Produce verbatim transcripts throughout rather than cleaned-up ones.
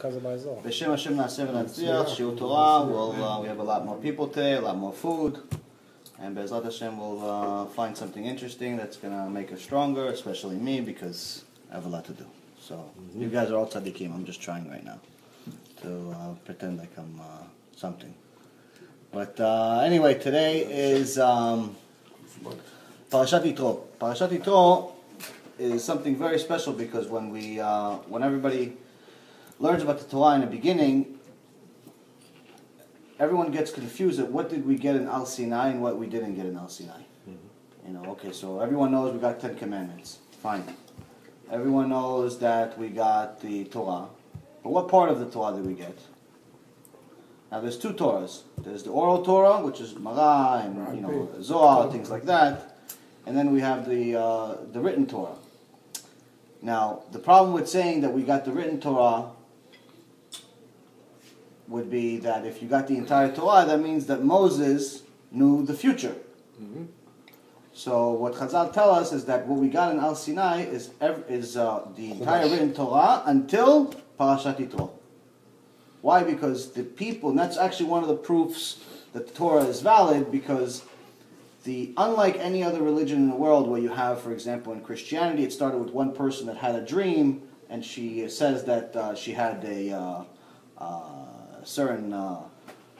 B'Shem Hashem Na'aseh V'Natzliach, Shiur Torah. We'll, uh, we have a lot more people today, a lot more food. And Bezalat Hashem will uh, find something interesting that's going to make us stronger, especially me, because I have a lot to do. So mm-hmm. You guys are all tzaddikim. I'm just trying right now to uh, pretend like I'm uh, something. But uh, anyway, today is um, Parashat Yitro. Parashat Yitro is something very special because when we, uh, when everybody learns about the Torah in the beginning, everyone gets confused at what did we get in Al Sinai and what we didn't get in Al Sinai. Mm-hmm. You know, okay, so everyone knows we got Ten Commandments. Fine. Everyone knows that we got the Torah. But what part of the Torah did we get? Now there's two Torahs. There's the oral Torah, which is Marah and you know Zohar, things like that. And then we have the uh, the written Torah. Now, the problem with saying that we got the written Torah would be that if you got the entire Torah, that means that Moses knew the future. Mm-hmm. So what Chazal tell us is that what we got in Al Sinai is is uh, the entire written Torah until Parashat Yitro. Why? Because the people, and that's actually one of the proofs that the Torah is valid, because the unlike any other religion in the world where you have, for example, in Christianity, it started with one person that had a dream, and she says that uh, she had a... Uh, uh, certain uh,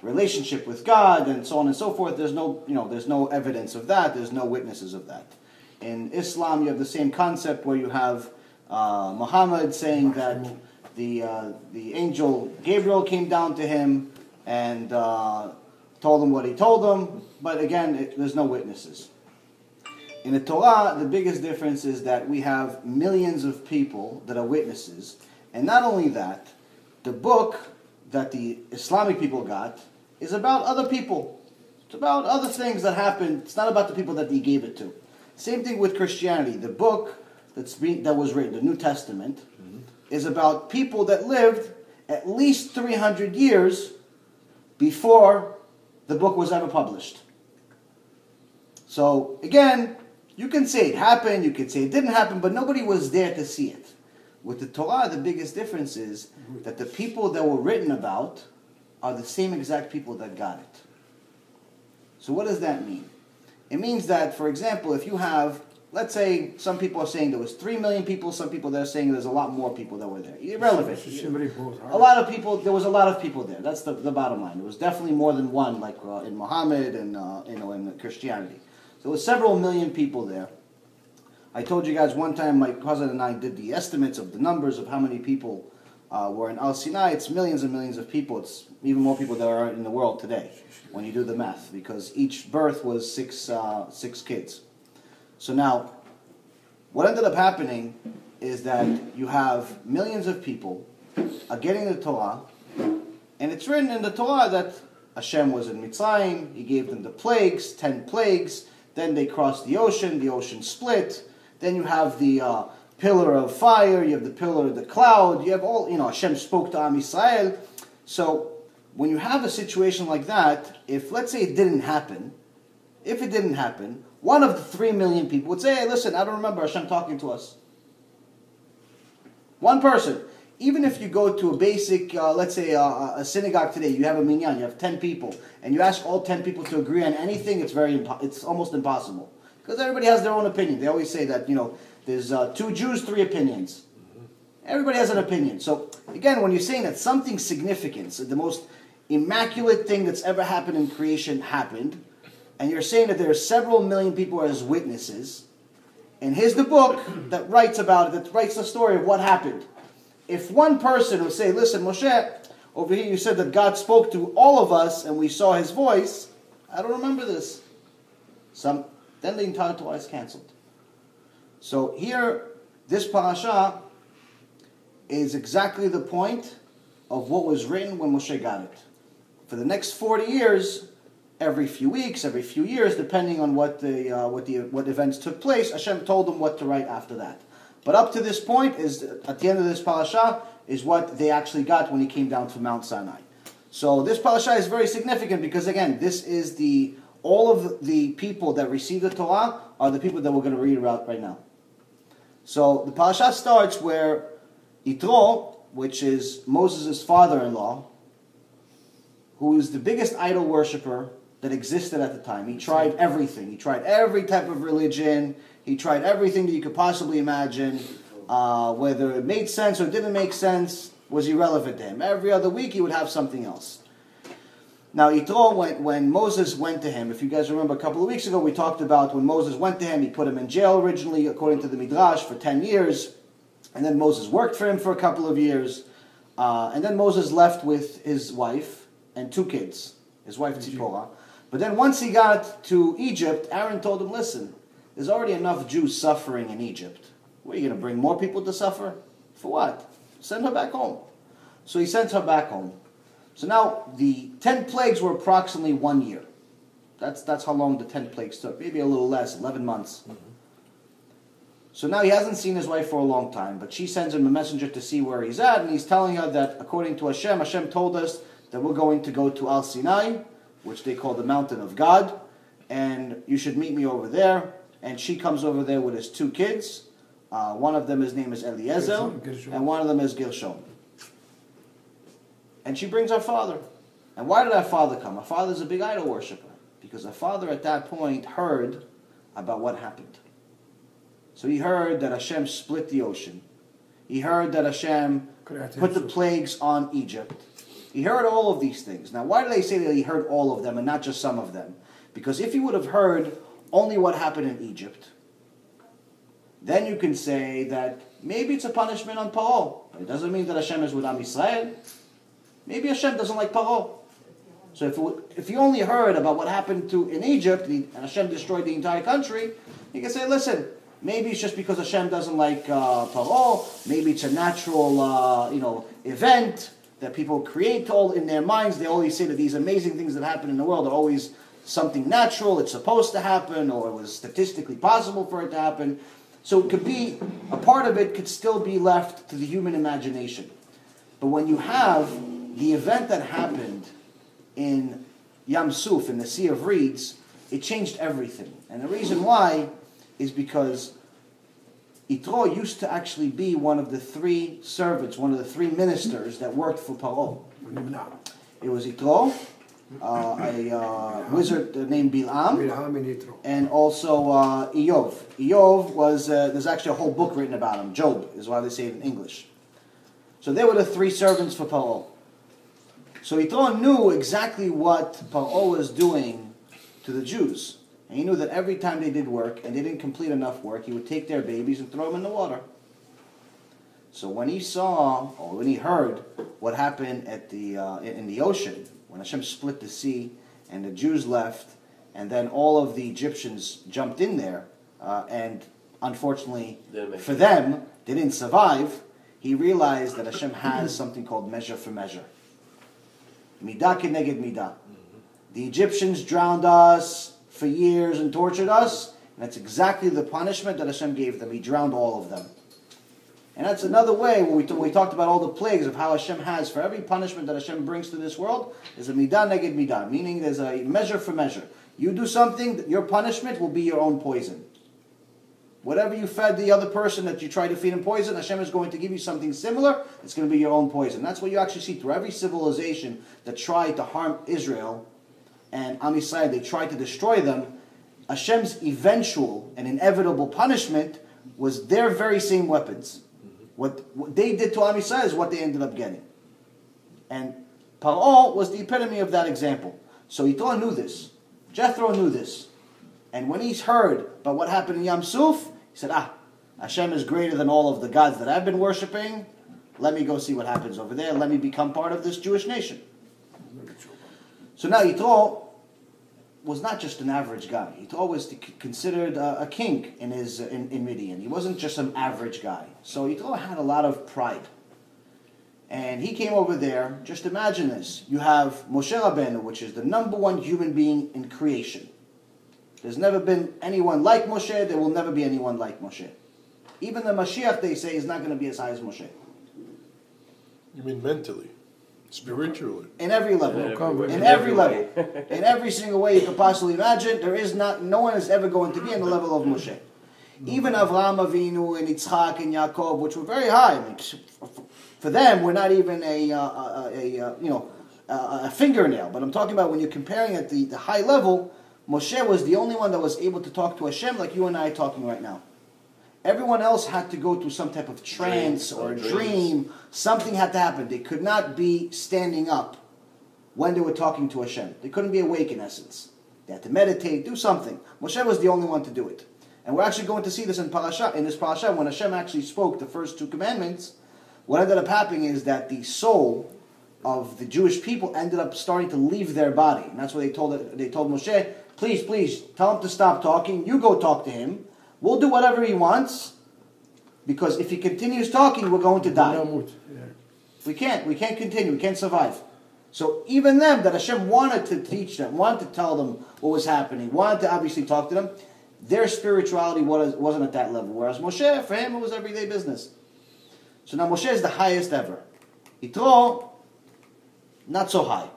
relationship with God and so on and so forth. There's no, you know, there's no evidence of that. There's no witnesses of that. In Islam, you have the same concept where you have uh, Muhammad saying that the uh, the angel Gabriel came down to him and uh, told him what he told him. But again, it, there's no witnesses. In the Torah, the biggest difference is that we have millions of people that are witnesses, and not only that, the book that the Islamic people got is about other people. It's about other things that happened. It's not about the people that he gave it to. Same thing with Christianity. The book that's been, that was written, the New Testament, mm-hmm. is about people that lived at least three hundred years before the book was ever published. So, again, you can say it happened, you can say it didn't happen, but nobody was there to see it. With the Torah, the biggest difference is that the people that were written about are the same exact people that got it. So what does that mean? It means that, for example, if you have, let's say some people are saying there was three million people, some people that are saying there's a lot more people that were there. Irrelevant. A lot of people, there was a lot of people there. That's the, the bottom line. There was definitely more than one, like uh, in Muhammad and uh, you know, in Christianity. So there was several million people there. I told you guys one time, my cousin and I did the estimates of the numbers of how many people uh, were in Al Sinai. It's millions and millions of people. It's even more people that are in the world today when you do the math, because each birth was six, uh, six kids. So now, what ended up happening is that you have millions of people are getting the Torah, and it's written in the Torah that Hashem was in Mitzrayim. He gave them the plagues, ten plagues. Then they crossed the ocean. The ocean split. Then you have the uh, pillar of fire, you have the pillar of the cloud, you have all, you know, Hashem spoke to Am Yisrael. So when you have a situation like that, if let's say it didn't happen, if it didn't happen, one of the three million people would say, hey, listen, I don't remember Hashem talking to us. One person. Even if you go to a basic, uh, let's say uh, a synagogue today, you have a minyan, you have ten people, and you ask all ten people to agree on anything, it's very, impo- it's almost impossible. Because everybody has their own opinion. They always say that, you know, there's uh, two Jews, three opinions. Everybody has an opinion. So, again, when you're saying that something significant, so the most immaculate thing that's ever happened in creation happened, and you're saying that there are several million people as witnesses, and here's the book that writes about it, that writes the story of what happened. If one person would say, listen, Moshe, over here you said that God spoke to all of us and we saw his voice, I don't remember this. Some... Then the entire Torah is cancelled. So here, this parasha is exactly the point of what was written when Moshe got it. For the next forty years, every few weeks, every few years, depending on what the uh, what the what events took place, Hashem told them what to write after that. But up to this point is at the end of this parasha is what they actually got when he came down from Mount Sinai. So this parasha is very significant because again, this is the all of the people that received the Torah are the people that we're going to read about right now. So the parasha starts where Yitro which is Moses' father-in-law, who is the biggest idol worshiper that existed at the time. He tried everything. He tried every type of religion. He tried everything that you could possibly imagine. Uh, whether it made sense or didn't make sense was irrelevant to him. Every other week he would have something else. Now, Yitro, went, when Moses went to him, if you guys remember a couple of weeks ago, we talked about when Moses went to him, he put him in jail originally, according to the Midrash, for ten years. And then Moses worked for him for a couple of years. Uh, and then Moses left with his wife and two kids, his wife Tzipporah. But then once he got to Egypt, Aaron told him, listen, there's already enough Jews suffering in Egypt. What, are you going to bring more people to suffer? For what? Send her back home. So he sent her back home. So now the ten plagues were approximately one year. That's, that's how long the ten plagues took. Maybe a little less, eleven months. Mm-hmm. So now he hasn't seen his wife for a long time, but she sends him a messenger to see where he's at, and he's telling her that according to Hashem, Hashem told us that we're going to go to Al Sinai, which they call the Mountain of God, and you should meet me over there. And she comes over there with his two kids. Uh, one of them, his name is Eliezer, and one of them is Gilshom. And she brings her father. And why did her father come? Her father's a big idol worshiper. Because her father at that point heard about what happened. So he heard that Hashem split the ocean. He heard that Hashem put the plagues on Egypt. He heard all of these things. Now, why do they say that he heard all of them and not just some of them? Because if he would have heard only what happened in Egypt, then you can say that maybe it's a punishment on Paro. But it doesn't mean that Hashem is with Am Yisrael. Maybe Hashem doesn't like Paro. So if, it, if he only heard about what happened to in Egypt, and Hashem destroyed the entire country, he can say, listen, maybe it's just because Hashem doesn't like uh, Paro. Maybe it's a natural uh, you know, event that people create all in their minds. They always say that these amazing things that happen in the world are always something natural. It's supposed to happen, or it was statistically possible for it to happen. So it could be, a part of it could still be left to the human imagination. But when you have the event that happened in Yamsuf, in the Sea of Reeds, it changed everything. And the reason why is because Yitro used to actually be one of the three servants, one of the three ministers that worked for Paro. It was Yitro, uh, a uh, wizard named Bil'am, and also uh, Iyov. Iyov was, uh, there's actually a whole book written about him. Job is why they say it in English. So they were the three servants for Paro. So Yitro knew exactly what Paro was doing to the Jews. And he knew that every time they did work and they didn't complete enough work, he would take their babies and throw them in the water. So when he saw, or when he heard what happened at the, uh, in the ocean, when Hashem split the sea, and the Jews left, and then all of the Egyptians jumped in there, uh, and unfortunately for them, they didn't survive, he realized that Hashem has something called measure for measure. Midah ke neged midah. The Egyptians drowned us for years and tortured us, and that's exactly the punishment that Hashem gave them. He drowned all of them. And that's another way, when we, t we talked about all the plagues, of how Hashem has, for every punishment that Hashem brings to this world, is a midah neged midah, meaning there's a measure for measure. You do something, your punishment will be your own poison. Whatever you fed the other person that you try to feed him poison, Hashem is going to give you something similar. It's going to be your own poison. That's what you actually see through every civilization that tried to harm Israel and Am Yisrael. They tried to destroy them. Hashem's eventual and inevitable punishment was their very same weapons. What, what they did to Am Yisrael is what they ended up getting. And Paro was the epitome of that example. So Yitro knew this. Jethro knew this. And when he's heard about what happened in Yamsuf, he said, ah, Hashem is greater than all of the gods that I've been worshipping. Let me go see what happens over there. Let me become part of this Jewish nation. So now Yitro was not just an average guy. Yitro was considered a, a king in his in, in Midian. He wasn't just an average guy. So Yitro had a lot of pride. And he came over there, just imagine this. You have Moshe Rabbeinu, which is the number one human being in creation. There's never been anyone like Moshe. There will never be anyone like Moshe. Even the Mashiach, they say, is not going to be as high as Moshe. You mean mentally? Spiritually. In every level. In every, in every, every level. In every single way you could possibly imagine, there is not, no one is ever going to be on the level of Moshe. Even Avraham Avinu and Yitzhak and Yaakov, which were very high. I mean, For them, we're not even a, uh, a, a you know, a, a fingernail. But I'm talking about when you're comparing at the, the high level, Moshe was the only one that was able to talk to Hashem like you and I are talking right now. Everyone else had to go through some type of trance or, or a dream. Something had to happen. They could not be standing up when they were talking to Hashem. They couldn't be awake in essence. They had to meditate, do something. Moshe was the only one to do it. And we're actually going to see this in Parashat, in this Parashat, when Hashem actually spoke the first two commandments, what ended up happening is that the soul of the Jewish people ended up starting to leave their body. And that's why they told, they told Moshe, please, please, tell him to stop talking. You go talk to him. We'll do whatever he wants, because if he continues talking, we're going to die. We can't. We can't continue. We can't survive. So even them, that Hashem wanted to teach them, wanted to tell them what was happening, wanted to obviously talk to them, their spirituality was, wasn't at that level. Whereas Moshe, for him, it was everyday business. So now Moshe is the highest ever. Yitro, not so high.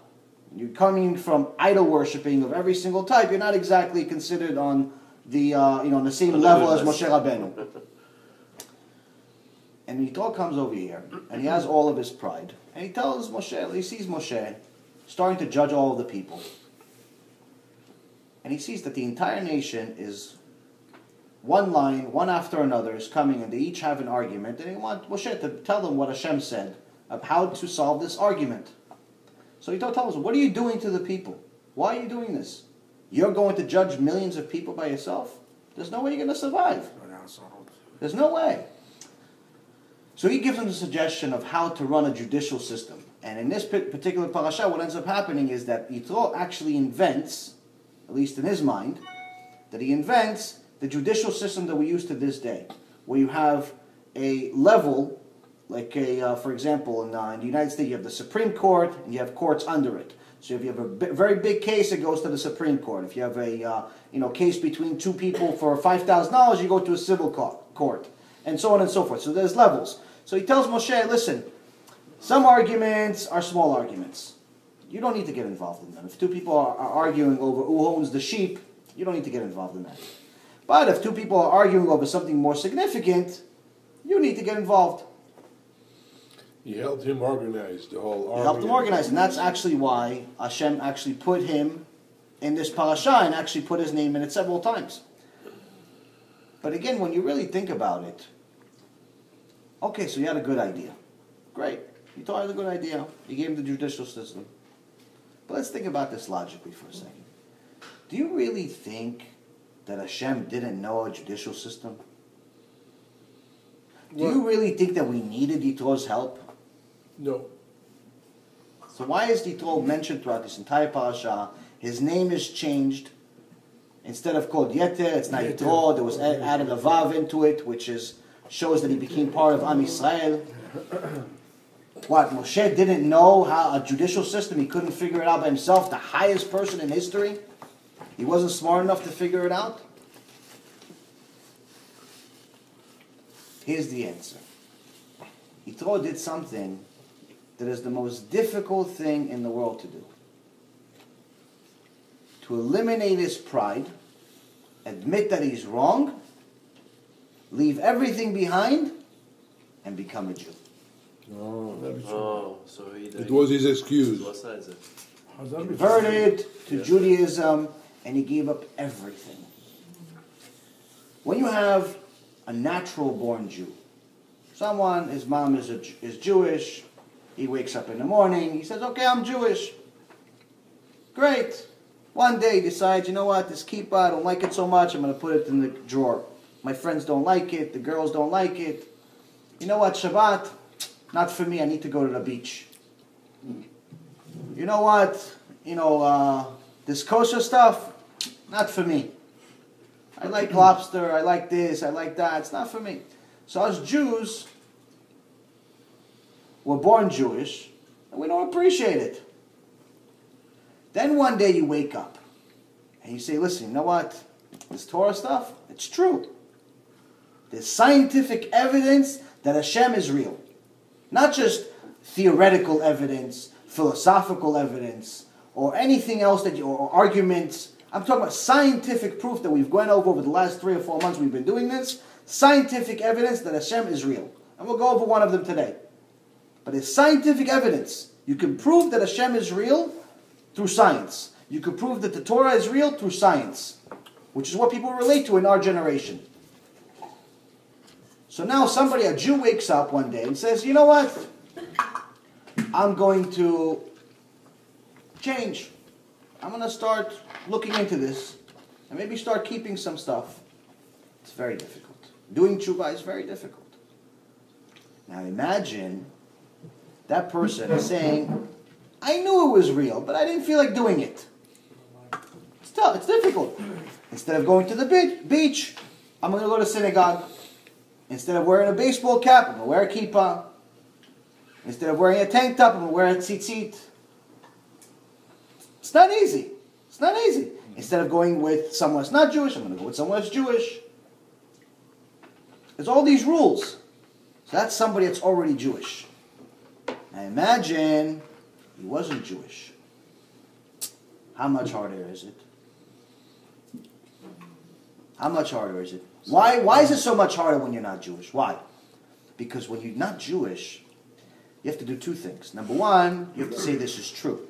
You're coming from idol worshipping of every single type. You're not exactly considered on... The uh, you know, on the same level as Moshe Rabbeinu. And Yitro comes over here, and he has all of his pride, and he tells Moshe, he sees Moshe starting to judge all of the people, and he sees that the entire nation is one line, one after another is coming, and they each have an argument, and he wants Moshe to tell them what Hashem said of how to solve this argument. So Yitro tells him, what are you doing to the people? Why are you doing this? You're going to judge millions of people by yourself? There's no way you're going to survive. There's no way. So he gives them the suggestion of how to run a judicial system. And in this particular parasha, what ends up happening is that Yitro actually invents, at least in his mind, that he invents the judicial system that we use to this day, where you have a level, like a, uh, for example, in, uh, in the United States, you have the Supreme Court, and you have courts under it. So if you have a b very big case, it goes to the Supreme Court. If you have a uh, you know, case between two people for five thousand dollars, you go to a civil co court, and so on and so forth. So there's levels. So he tells Moshe, listen, some arguments are small arguments. You don't need to get involved in them. If two people are, are arguing over who owns the sheep, you don't need to get involved in that. But if two people are arguing over something more significant, you need to get involved. He helped him organize the whole army. He helped him organize, and that's actually why Hashem actually put him in this parasha and actually put his name in it several times. But again, when you really think about it, okay, so you had a good idea. Great. You thought it was a good idea. You gave him the judicial system. But let's think about this logically for a second. Do you really think that Hashem didn't know a judicial system? Do you really think that we needed Yitro's help? No. So why is Yitro mentioned throughout this entire parasha? His name is changed. Instead of called Yeter, it's now Yitro. There was added a Vav into it, which is, shows that he became part of Am Yisrael. What, Moshe didn't know how a judicial system, he couldn't figure it out by himself, the highest person in history? He wasn't smart enough to figure it out? Here's the answer. Yitro did something that is the most difficult thing in the world to do. To eliminate his pride, admit that he's wrong, leave everything behind, and become a Jew. No, that's oh, so he, it was his excuse. Converted to yeah. Judaism, and he gave up everything. When you have a natural-born Jew. Someone, his mom is, a, is Jewish, he wakes up in the morning, he says, okay, I'm Jewish. Great. One day he decides, you know what, this kippah, I don't like it so much, I'm going to put it in the drawer. My friends don't like it, the girls don't like it. You know what, Shabbat, not for me, I need to go to the beach. You know what, you know, uh, this kosher stuff, not for me. I like lobster, I like this, I like that. It's not for me. So us Jews, we're born Jewish, and we don't appreciate it. Then one day you wake up, and you say, listen, you know what? This Torah stuff, it's true. There's scientific evidence that Hashem is real. Not just theoretical evidence, philosophical evidence, or anything else that you, or arguments. I'm talking about scientific proof that we've gone over over the last three or four months we've been doing this. Scientific evidence that Hashem is real. And we'll go over one of them today. But it's scientific evidence. You can prove that Hashem is real through science. You can prove that the Torah is real through science, which is what people relate to in our generation. So now somebody, a Jew, wakes up one day and says, you know what? I'm going to change. I'm going to start looking into this and maybe start keeping some stuff. It's very difficult. Doing tshuva is very difficult. Now imagine that person saying, I knew it was real, but I didn't feel like doing it. It's tough. It's difficult. Instead of going to the beach, I'm going to go to synagogue. Instead of wearing a baseball cap, I'm going to wear a kippah. Instead of wearing a tank top, I'm going to wear a tzitzit. It's not easy. It's not easy. Instead of going with someone that's not Jewish, I'm going to go with someone that's Jewish. There's all these rules. So that's somebody that's already Jewish. Now imagine he wasn't Jewish. How much harder is it? How much harder is it? Why, why is it so much harder when you're not Jewish? Why? Because when you're not Jewish, you have to do two things. Number one, you have to say this is true.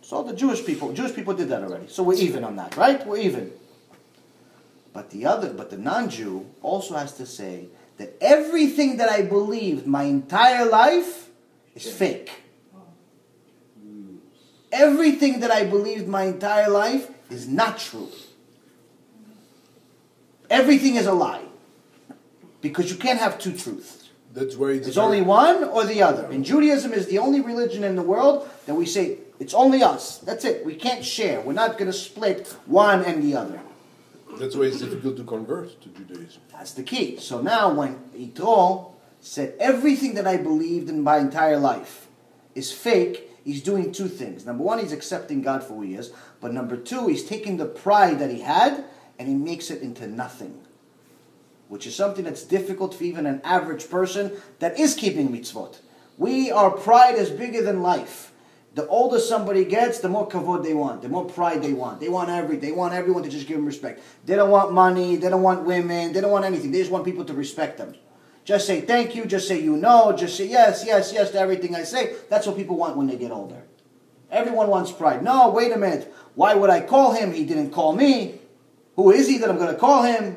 So all the Jewish people, Jewish people did that already. So we're even on that, right? We're even. But the other, but the non-Jew also has to say that everything that I believed my entire life is fake. Everything that I believed my entire life is not true. Everything is a lie. Because you can't have two truths. That's where it's There's only one or the other. And Judaism is the only religion in the world that we say, it's only us. That's it. We can't share. We're not going to split one and the other. That's why it's difficult to convert to Judaism. That's the key. So now when Yitro said everything that I believed in my entire life is fake, he's doing two things. Number one, he's accepting God for who he is. But number two, he's taking the pride that he had and he makes it into nothing. Which is something that's difficult for even an average person that is keeping mitzvot. We, our pride is bigger than life. The older somebody gets, the more kavod they want, the more pride they want. They want every, they want everyone to just give them respect. They don't want money, they don't want women, they don't want anything. They just want people to respect them. Just say thank you, just say you know, just say yes, yes, yes to everything I say. That's what people want when they get older. Everyone wants pride. No, wait a minute. Why would I call him? He didn't call me. Who is he that I'm going to call him?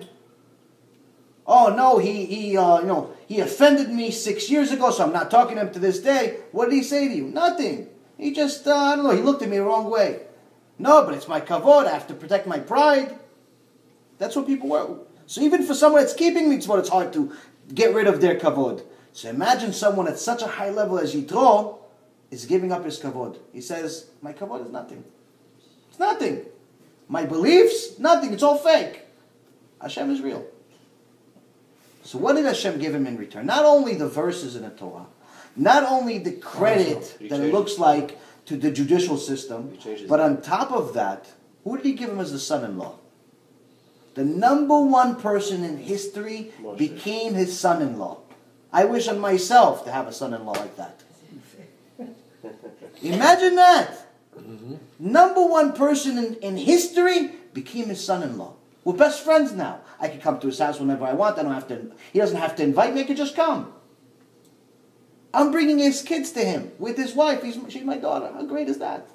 Oh no, he, he uh, you know, he offended me six years ago, so I'm not talking to him to this day. What did he say to you? Nothing. He just, uh, I don't know, he looked at me the wrong way. No, but it's my kavod, I have to protect my pride. That's what people were. So even for someone that's keeping mitzvot, it's hard to get rid of their kavod. So imagine someone at such a high level as Yitro is giving up his kavod. He says, my kavod is nothing. It's nothing. My beliefs, nothing, it's all fake. Hashem is real. So what did Hashem give him in return? Not only the verses in the Torah, not only the credit that it looks like to the judicial system, but on top of that, who did he give him as the son-in-law? The number one person in history became his son-in-law. I wish on myself to have a son-in-law like that. Imagine that. Mm-hmm. Number one person in, in history became his son-in-law. We're best friends now. I can come to his house whenever I want. I don't have to. He doesn't have to invite me. I can just come. I'm bringing his kids to him with his wife. He's, she's my daughter. How great is that?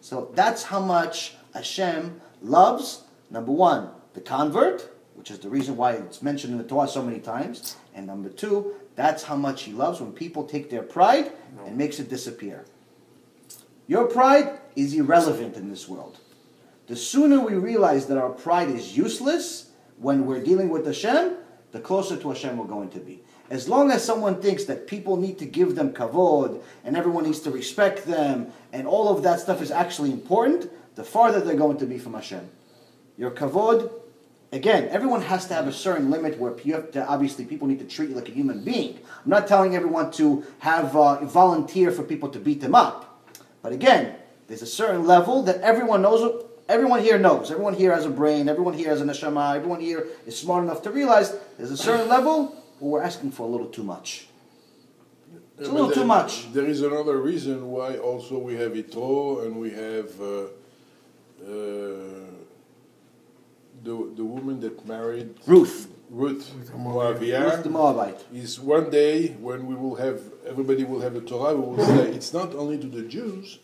So that's how much Hashem loves, number one, the convert, which is the reason why it's mentioned in the Torah so many times. And number two, that's how much he loves when people take their pride and makes it disappear. Your pride is irrelevant in this world. The sooner we realize that our pride is useless when we're dealing with Hashem, the closer to Hashem we're going to be. As long as someone thinks that people need to give them kavod and everyone needs to respect them and all of that stuff is actually important, the farther they're going to be from Hashem. Your kavod, again, everyone has to have a certain limit where you have to, obviously people need to treat you like a human being. I'm not telling everyone to have uh, volunteer for people to beat them up. But again, there's a certain level that everyone knows. Everyone here knows. Everyone here has a brain. Everyone here has a neshama. Everyone here is smart enough to realize there's a certain level where we're asking for a little too much. It's yeah, a little there, too much. There is another reason why also we have Yitro and we have uh, uh, the the woman that married Ruth. Ruth Moabia, is one day when we will have, everybody will have a Torah, we will say it's not only to the Jews,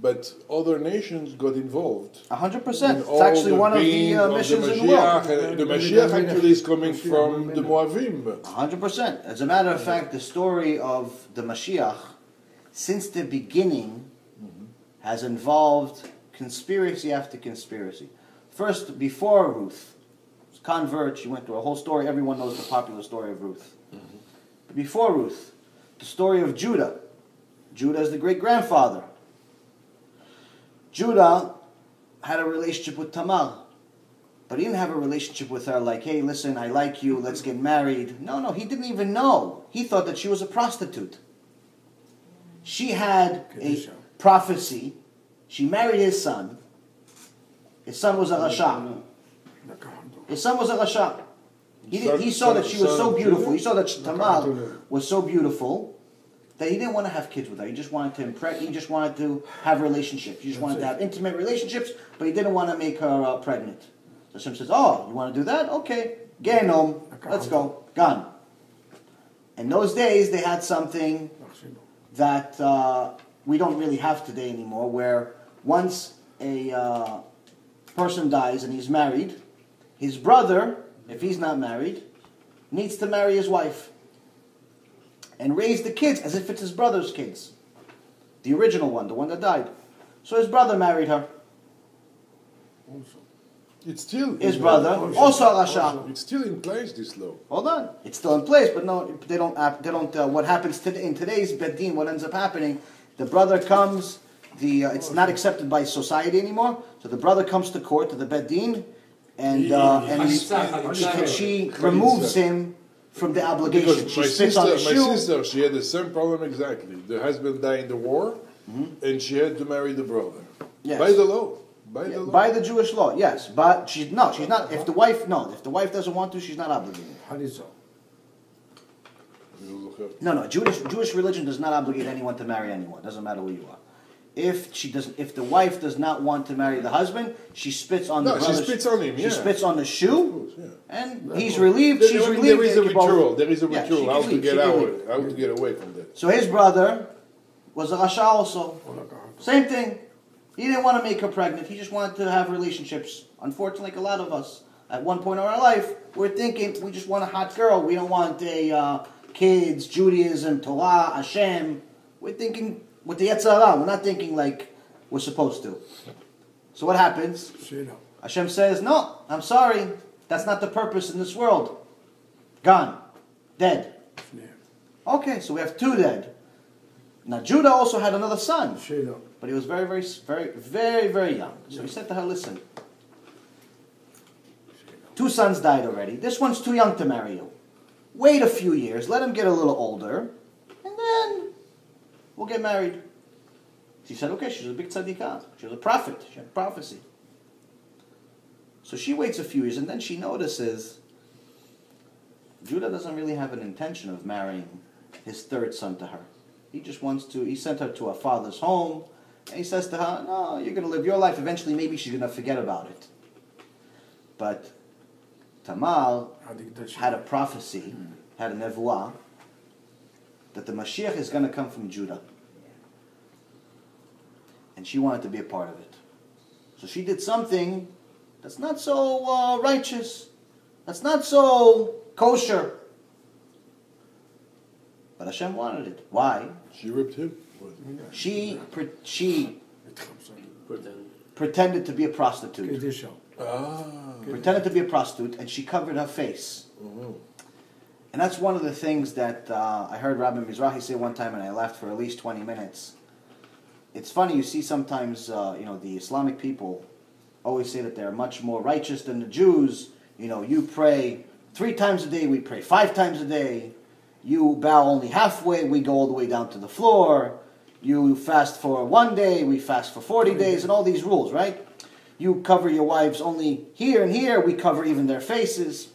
but other nations got involved. one hundred percent. It's actually one of the uh, missions in the world. And the Mashiach actually is coming from the Moavim. one hundred percent. As a matter of fact, the story of the Mashiach, since the beginning, mm-hmm. has involved conspiracy after conspiracy. First, before Ruth, convert, she went through a whole story. Everyone knows the popular story of Ruth. Mm-hmm. But before Ruth, the story of Judah. Judah is the great-grandfather. Judah had a relationship with Tamar, but he didn't have a relationship with her like, hey, listen, I like you, let's get married. No, no, he didn't even know. He thought that she was a prostitute. She had a prophecy. She married his son. His son was a Rasha. His son was a Rasha. He, did, he saw that she was so beautiful. He saw that Tamar was so beautiful that he didn't want to have kids with her. He just wanted to impress. He just wanted to have relationships. He just wanted to have intimate relationships, but he didn't want to make her uh, pregnant. So Hashem says, oh, you want to do that? Okay. Genom. Let's go. Gone. In those days, they had something that uh, we don't really have today anymore, where once a uh, person dies and he's married, his brother, if he's not married, needs to marry his wife and raise the kids as if it's his brother's kids. The original one, the one that died. So his brother married her. Also. It's still... His brother, also, also Rasha. It's still in place, this law. Hold on. It's still in place, but no, they don't... They don't uh, what happens to, in today's Bedin, what ends up happening, the brother comes, the uh, it's not accepted by society anymore, so the brother comes to court, to the Bedin, and, uh, and she, she removes him from the obligation. She my sits sister, on the shoe. My sister, she had the same problem exactly. The husband died in the war, mm-hmm. and she had to marry the brother. Yes. By the law. By, yeah, the law. By the Jewish law, yes. But she, no, she's not. If the wife, no. If the wife doesn't want to, she's not obligated. How do you so? No, no. Jewish Jewish religion does not obligate anyone to marry anyone. It doesn't matter who you are. If she doesn't, if the wife does not want to marry the husband, she spits on no, the brother. She spits on him. She yeah. spits on the shoe, course, yeah. and that he's relieved. There, she's there, relieved. There is a ritual. There is a ritual. Yeah, how to leave, get out? How to get away from that? So his brother was a Rasha also. Oh, same thing. He didn't want to make her pregnant. He just wanted to have relationships. Unfortunately, like a lot of us, at one point in our life, we're thinking we just want a hot girl. We don't want a uh, kids, Judaism, Torah, Hashem. We're thinking. With the Yetzirah, we're not thinking like we're supposed to. So what happens? Hashem says, no, I'm sorry. That's not the purpose in this world. Gone. Dead. Okay, so we have two dead. Now Judah also had another son. But he was very, very, very, very, very young. So he said to her, listen, two sons died already. This one's too young to marry you. Wait a few years. Let him get a little older. And then... we'll get married. She said, okay, she's a big tzadikah. She was a prophet. She had prophecy. So she waits a few years, and then she notices Judah doesn't really have an intention of marrying his third son to her. He just wants to, he sent her to her father's home, and he says to her, no, you're going to live your life. Eventually, maybe she's going to forget about it. But Tamar had a prophecy, had a nevuah, that the Mashiach is going to come from Judah. And she wanted to be a part of it. So she did something that's not so uh, righteous, that's not so kosher. But Hashem wanted it. Why? She ripped him. She, pre she pretended to be a prostitute. Ah. Pretended to be a prostitute, and she covered her face. Oh. And that's one of the things that uh, I heard Rabbi Mizrahi say one time, and I laughed for at least twenty minutes. It's funny, you see sometimes, uh, you know, the Islamic people always say that they're much more righteous than the Jews. You know, you pray three times a day, we pray five times a day. You bow only halfway, we go all the way down to the floor. You fast for one day, we fast for forty days, and all these rules, right? You cover your wives only here and here, we cover even their faces.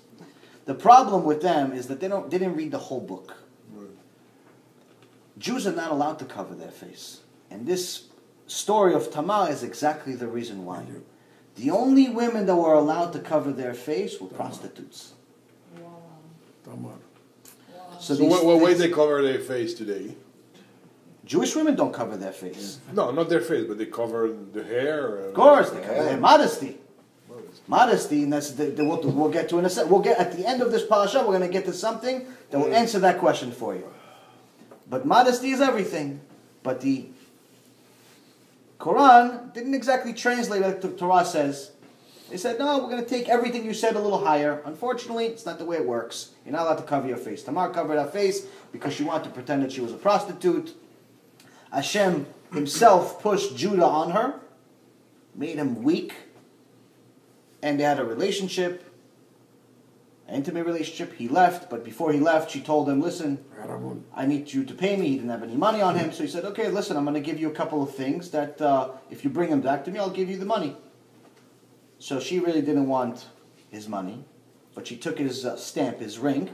The problem with them is that they don't they didn't read the whole book. Right. Jews are not allowed to cover their face. And this story of Tamar is exactly the reason why. The only women that were allowed to cover their face were Tamar. Prostitutes. Wow. Tamar. Wow. So, so what, what way they cover their face today? Jewish women don't cover their face. Yeah. No, not their face, but they cover the hair. Of course, they cover their modesty. Modesty. Modesty, and that's the, the, we'll, we'll get to in a second. We'll get at the end of this parasha. We're going to get to something that will answer that question for you. But modesty is everything. But the Quran didn't exactly translate what the Torah says. They said, no, we're going to take everything you said a little higher. Unfortunately, it's not the way it works. You're not allowed to cover your face. Tamar covered her face because she wanted to pretend that she was a prostitute. Hashem himself pushed Judah on her, made him weak, and they had a relationship, an intimate relationship. He left, but before he left, she told him, listen, I need you to pay me. He didn't have any money on him, so he said, okay, listen, I'm going to give you a couple of things that uh, if you bring them back to me, I'll give you the money. So she really didn't want his money, but she took his uh, stamp, his ring,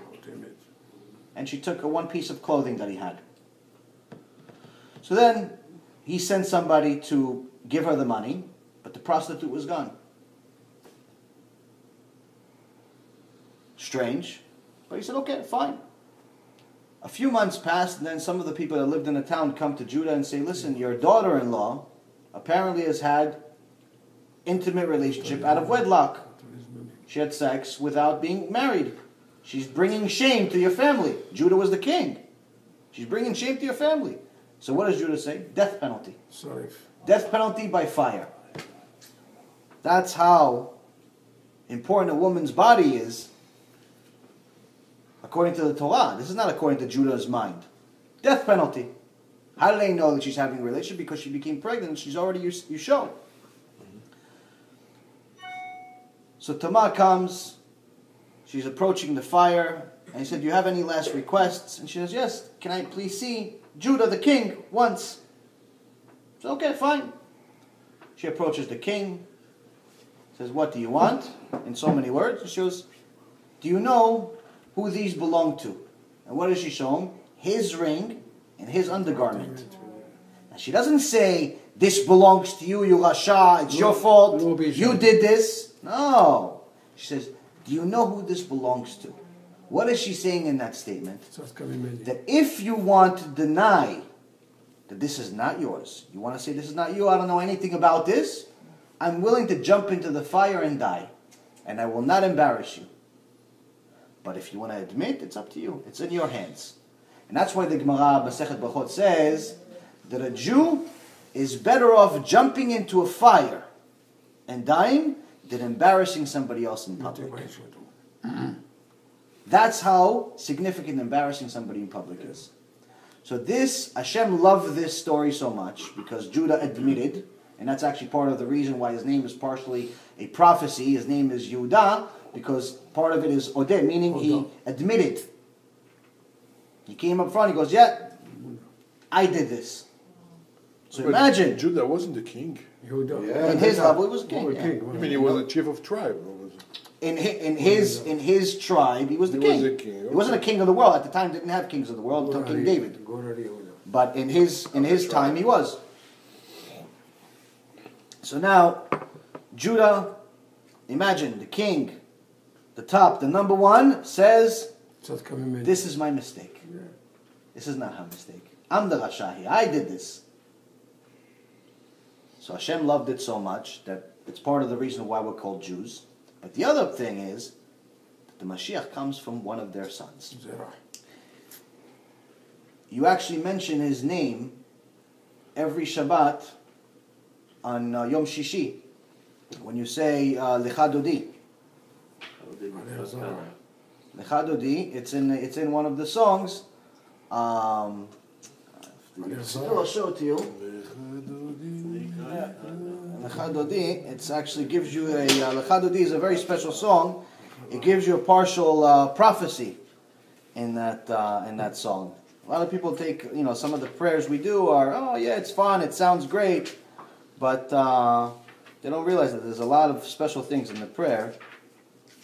and she took a one piece of clothing that he had. So then he sent somebody to give her the money, but the prostitute was gone. Strange. But he said, okay, fine. A few months passed, and then some of the people that lived in the town come to Judah and say, listen, your daughter-in-law apparently has had intimate relationship out of wedlock. She had sex without being married. She's bringing shame to your family. Judah was the king. She's bringing shame to your family. So what does Judah say? Death penalty. Sorry. Death penalty by fire. That's how important a woman's body is according to the Torah. This is not according to Judah's mind. Death penalty. How do they know that she's having a relationship? Because she became pregnant and she's already Yusho. So Tamar comes. She's approaching the fire. And he said, do you have any last requests? And she says, yes. Can I please see Judah, the king, once? So, okay, fine. She approaches the king, says, what do you want? In so many words. And she goes, do you know who these belong to? And what does she show him? His ring and his undergarment. Now, she doesn't say, this belongs to you, you Rasha, it's your fault, you did this. No. She says, do you know who this belongs to? What is she saying in that statement? That if you want to deny that this is not yours, you want to say this is not you, I don't know anything about this, I'm willing to jump into the fire and die, and I will not embarrass you. But if you want to admit, it's up to you. It's in your hands. And that's why the Gemara Masechet Brachot says that a Jew is better off jumping into a fire and dying than embarrassing somebody else in public. That's how significant embarrassing somebody in public is. So this, Hashem loved this story so much because Judah admitted, and that's actually part of the reason why his name is partially a prophecy. His name is Yehuda because part of it is Odeh, meaning he admitted. He came up front, he goes, yeah, I did this. So but imagine. Judah wasn't the king. Yehuda. Yeah. In his level, he was a king. Well, yeah. king. I mean, he was the chief of tribe. In his, in his in his tribe, he was the he king. Was a king. Okay. He wasn't a king of the world at the time. Didn't have kings of the world until King David. But in his in his time, he was. So now, Judah, imagine the king, the top, the number one says, "This is my mistake. This is not her mistake. I'm the Rashahi. I did this." So Hashem loved it so much that it's part of the reason why we're called Jews. But the other thing is that the Mashiach comes from one of their sons. Zerah. You actually mention his name every Shabbat on uh, Yom Shishi when you say uh, Lecha Dodi. Lecha Dodi. It's in it's in one of the songs. Um, I'll show it to you. Yeah. Lecha Dodi, it actually gives you a, uh, Lecha Dodi is a very special song. It gives you a partial uh, prophecy in that uh, in that song. A lot of people take, you know, some of the prayers we do are, oh yeah, it's fun, it sounds great, but uh, they don't realize that there's a lot of special things in the prayer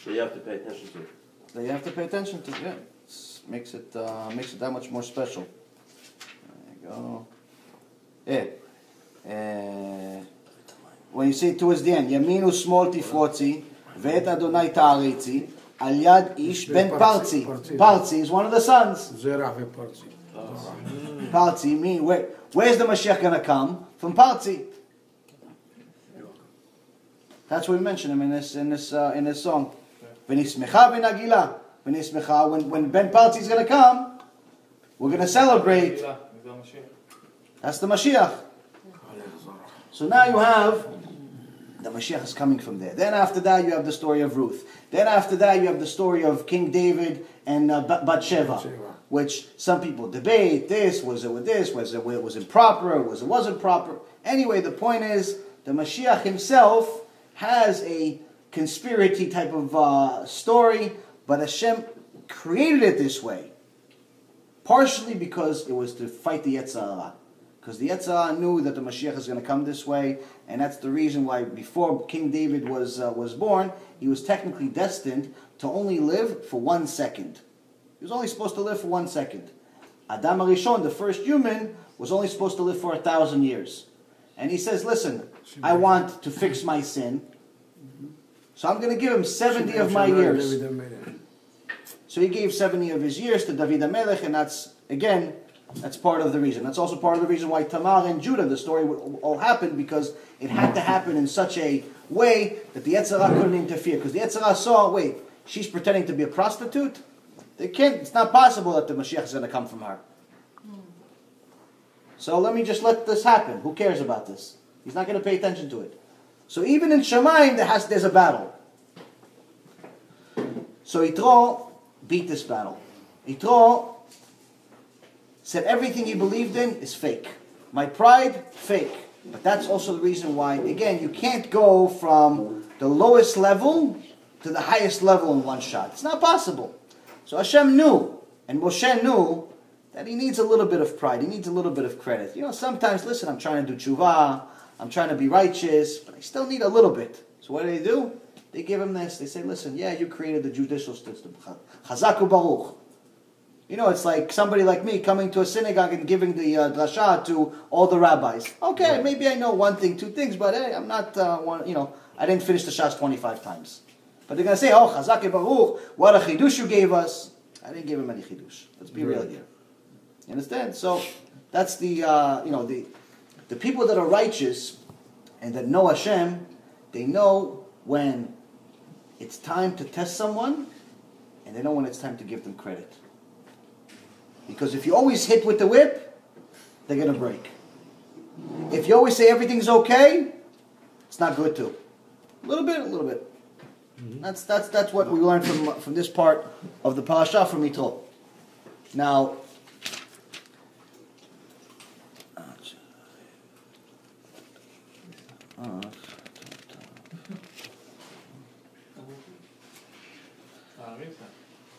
that you have to pay attention to. That you have to pay attention to, yeah. It's, makes it uh, makes it that much more special. There you go. Yeah. Uh, when you say towards the end, Yaminu smol tifrotzi, ve'et Adonai ta'aritzi, Al Yad Ish ben Parzi. Parzi is one of the sons. Zerah ve Parzi. Parzi means, where, where's the Mashiach going to come? From Parzi. That's what we mention him in this in this uh, in this song. V'nismecha v'nagila. V'nismecha. When when Ben Parzi is going to come, we're going to celebrate. That's the Mashiach. So now you have the Mashiach is coming from there. Then after that you have the story of Ruth. Then after that you have the story of King David and uh, Bathsheba, which some people debate. This was it with this was it was it proper? Was it wasn't proper? Anyway, the point is the Mashiach himself has a conspiracy type of uh, story, but Hashem created it this way. Partially because it was to fight the Yetzer Hara. Because the Yetzer Hara knew that the Mashiach is going to come this way, and that's the reason why before King David was, uh, was born, he was technically destined to only live for one second. He was only supposed to live for one second. Adam HaRishon, the first human, was only supposed to live for a thousand years. And he says, listen, I want to fix my sin. So I'm going to give him seventy of my years. So he gave seventy of his years to David HaMelech, and that's, again, that's part of the reason. That's also part of the reason why Tamar and Judah, the story all happened, because it had to happen in such a way that the Yetzer Hara couldn't interfere. Because the Yetzer Hara saw, wait, she's pretending to be a prostitute? They can't, it's not possible that the Mashiach is going to come from her. So let me just let this happen. Who cares about this? He's not going to pay attention to it. So even in Shemaim, there has, there's a battle. So Yitro beat this battle. Yitro said everything he believed in is fake. My pride, fake. But that's also the reason why, again, you can't go from the lowest level to the highest level in one shot. It's not possible. So Hashem knew, and Moshe knew, that he needs a little bit of pride. He needs a little bit of credit. You know, sometimes, listen, I'm trying to do tshuva. I'm trying to be righteous, but I still need a little bit. So what do they do? They give him this. They say, listen, yeah, you created the judicial system. Chazak u baruch. You know, it's like somebody like me coming to a synagogue and giving the uh, drasha to all the rabbis. Okay, right. Maybe I know one thing, two things, but hey, I'm not, uh, one, you know, I didn't finish the shas twenty-five times. But they're going to say, oh, Chazak u baruch, what a chidush you gave us. I didn't give him any chidush. Let's be right. real here. You understand? So that's the, uh, you know, the... The people that are righteous and that know Hashem, they know when it's time to test someone and they know when it's time to give them credit. Because if you always hit with the whip, they're going to break. If you always say everything's okay, it's not good too. A little bit, a little bit. Mm-hmm. That's, that's, that's what we learned from, from this part of the parasha from Yitro. Now,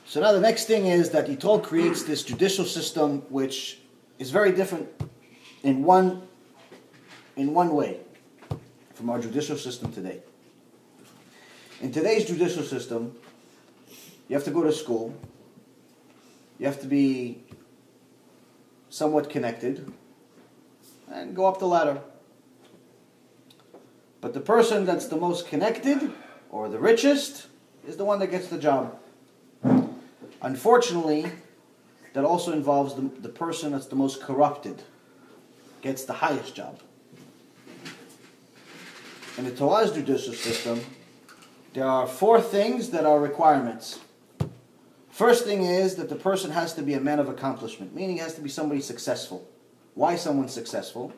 so now the next thing is that Yitro creates this judicial system which is very different in one, in one way from our judicial system today. In today's judicial system, you have to go to school, you have to be somewhat connected, and go up the ladder. But the person that's the most connected or the richest is the one that gets the job. Unfortunately, that also involves the, the person that's the most corrupted gets the highest job. In the Torah's judicial system, there are four things that are requirements. First thing is that the person has to be a man of accomplishment, meaning he has to be somebody successful. Why someone successful?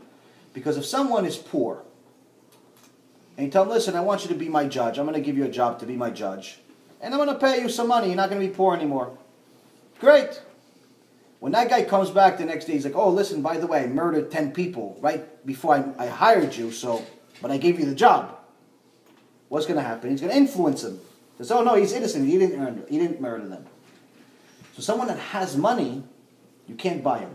Because if someone is poor, and you tell him, listen, I want you to be my judge. I'm going to give you a job to be my judge. And I'm going to pay you some money. You're not going to be poor anymore. Great. When that guy comes back the next day, he's like, oh, listen, by the way, I murdered ten people right before I, I hired you, so, but I gave you the job. What's going to happen? He's going to influence him. He says, oh, no, he's innocent. He didn't, earn, he didn't murder them. So someone that has money, you can't buy him.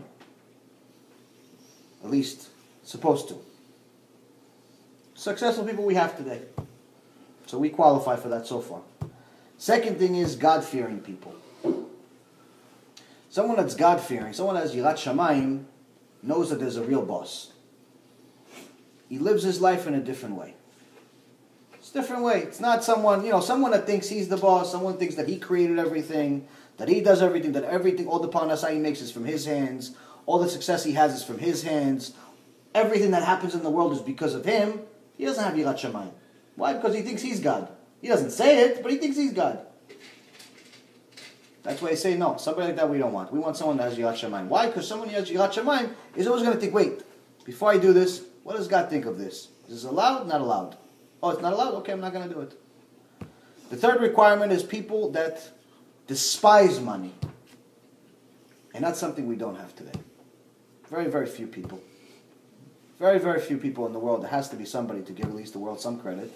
At least, supposed to. Successful people we have today. So we qualify for that so far. Second thing is God-fearing people. Someone that's God-fearing, someone that has Yirat Shamayim, knows that there's a real boss. He lives his life in a different way. It's a different way. It's not someone, you know, someone that thinks he's the boss, someone thinks that he created everything, that he does everything, that everything, all the parnasah he makes is from his hands, all the success he has is from his hands, everything that happens in the world is because of him. He doesn't have Yirat Shamayim. Why? Because he thinks he's God. He doesn't say it, but he thinks he's God. That's why I say no. Somebody like that we don't want. We want someone that has Yirat Shamayim. Why? Because someone who has Yirat Shamayim is always going to think, wait, before I do this, what does God think of this? Is this allowed? Not allowed. Oh, it's not allowed? Okay, I'm not going to do it. The third requirement is people that despise money. And that's something we don't have today. Very, very few people. Very, very few people in the world. There has to be somebody to give at least the world some credit.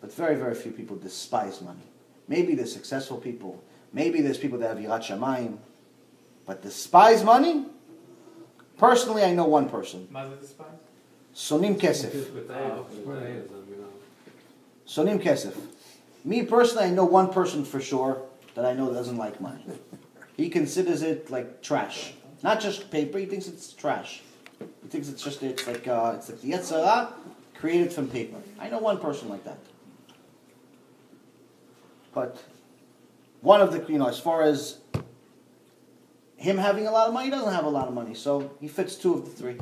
But very, very few people despise money. Maybe there's successful people. Maybe there's people that have Yirat Shamayim. But despise money? Personally, I know one person. Mother despise? Sonim Kesef. Sonim Kesef. Me personally, I know one person for sure that I know that doesn't like money. He considers it like trash. Not just paper, he thinks it's trash. He thinks it's just, it's like, uh, it's like the Yetzirah created from paper. I know one person like that. But one of the, you know, as far as him having a lot of money, he doesn't have a lot of money. So he fits two of the three.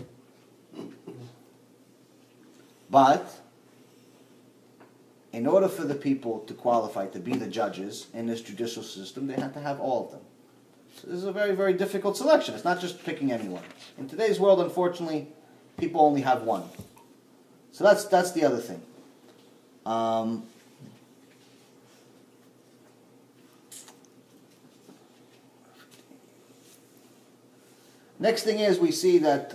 But in order for the people to qualify to be the judges in this judicial system, they had to have all of them. So this is a very, very difficult selection. It's not just picking anyone. In today's world, unfortunately, people only have one. So that's that's the other thing. Um, next thing is we see that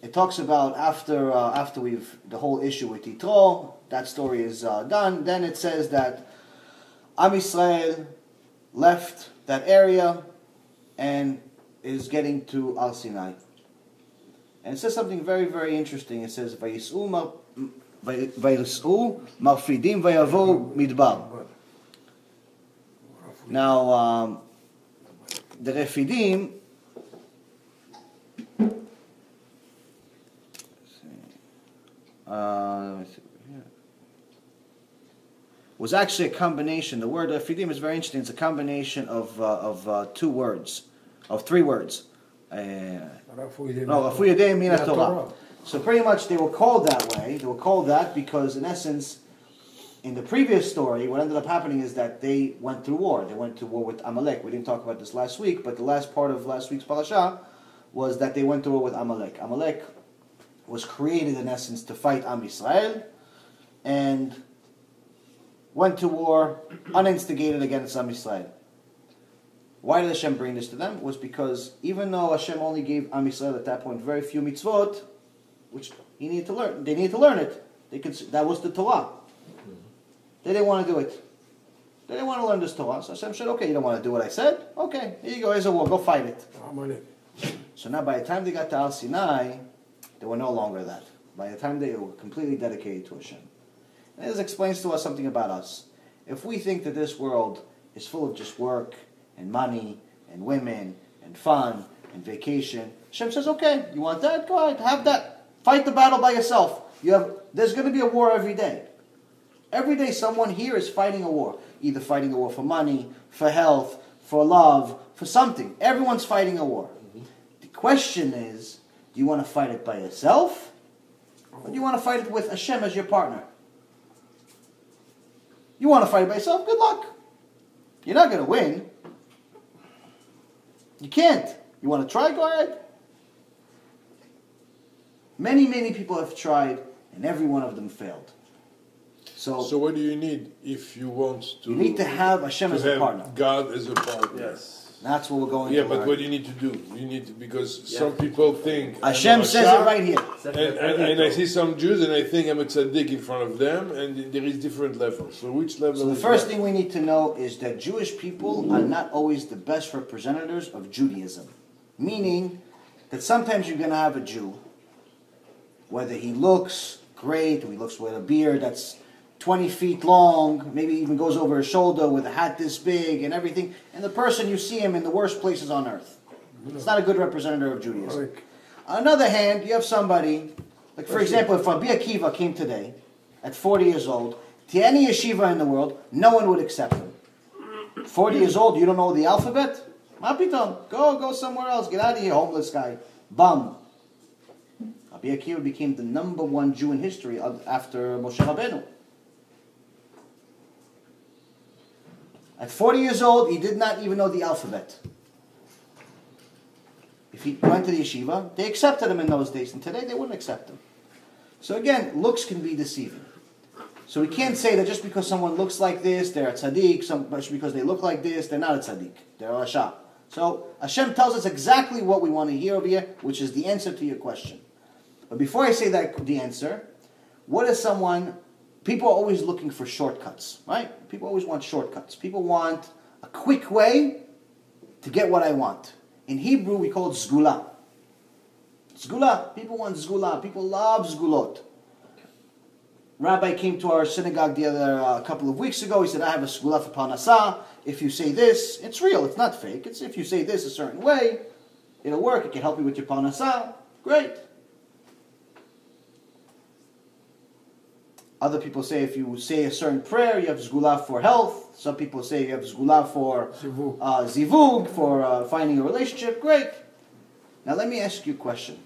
it talks about after uh, after we've the whole issue with Yitro, that story is uh, done. Then it says that Am Yisrael left that area and is getting to Al Sinai. And it says something very, very interesting. It says, "Vayis'u marfidim vayavo midbar." Now, um, the refidim. Uh, was actually a combination. The word refidim is very interesting. It's a combination of uh, of uh, two words, of three words. Uh, no, so pretty much they were called that way. They were called that because, in essence, in the previous story, what ended up happening is that they went through war. They went to war with Amalek. We didn't talk about this last week, but the last part of last week's parasha was that they went to war with Amalek. Amalek was created, in essence, to fight Am Yisrael, and went to war uninstigated against Am Yisrael. Why did Hashem bring this to them? It was because even though Hashem only gave Am Yisrael at that point very few mitzvot, which he needed to learn, they needed to learn it. They could, that was the Torah. They didn't want to do it. They didn't want to learn this Torah. So Hashem said, "Okay, you don't want to do what I said? Okay, here you go. Here's a war. Go fight it." So now, by the time they got to Al Sinai, they were no longer that. By the time they were completely dedicated to Hashem. And this explains to us something about us. If we think that this world is full of just work and money and women and fun and vacation, Hashem says, okay, you want that? Go ahead, have that. Fight the battle by yourself. You have, there's going to be a war every day. Every day someone here is fighting a war. Either fighting a war for money, for health, for love, for something. Everyone's fighting a war. Mm-hmm. The question is, do you want to fight it by yourself? Or do you want to fight it with Hashem as your partner? You want to fight it by yourself? Good luck. You're not going to win. You can't. You want to try? Go ahead. Many, many people have tried, and every one of them failed. So, so what do you need if you want to... You need to have Hashem to as have a partner. God as a partner. Yes. That's what we're going yeah, to Yeah, but learn. What do you need to do? You need to, because yeah. some people think... Hashem says it right here. And, and, and I see some Jews and I think I'm a tzaddik in front of them, and there is different levels. So which level... So the first that? thing we need to know is that Jewish people are not always the best representatives of Judaism. Meaning that sometimes you're going to have a Jew, whether he looks great, or he looks with a beard that's twenty feet long, maybe even goes over his shoulder with a hat this big and everything. And the person, you see him in the worst places on earth. It's not a good representative of Judaism. On the other hand, you have somebody, like for example, if Rabbi Akiva came today, at forty years old to any yeshiva in the world, no one would accept him. forty years old, you don't know the alphabet? Mapiton, go, go somewhere else. Get out of here, homeless guy. Bum. Rabbi Akiva became the number one Jew in history after Moshe Rabbeinu. At forty years old, he did not even know the alphabet. If he went to the yeshiva, they accepted him in those days, and today they wouldn't accept him. So again, looks can be deceiving. So we can't say that just because someone looks like this, they're a tzaddik, some, because they look like this, they're not a tzaddik, they're a rasha. So Hashem tells us exactly what we want to hear over here, which is the answer to your question. But before I say that, the answer, what is someone... People are always looking for shortcuts, right? People always want shortcuts. People want a quick way to get what I want. In Hebrew, we call it zgula. Zgula. People want zgula. People love zgulot. Rabbi came to our synagogue the other uh, couple of weeks ago. He said, I have a zgula for panasah. If you say this, it's real. It's not fake. It's if you say this a certain way, it'll work. It can help you with your panasah. Great. Other people say if you say a certain prayer, you have zgula for health. Some people say you have zgula for uh, zivug, for uh, finding a relationship. Great. Now let me ask you a question.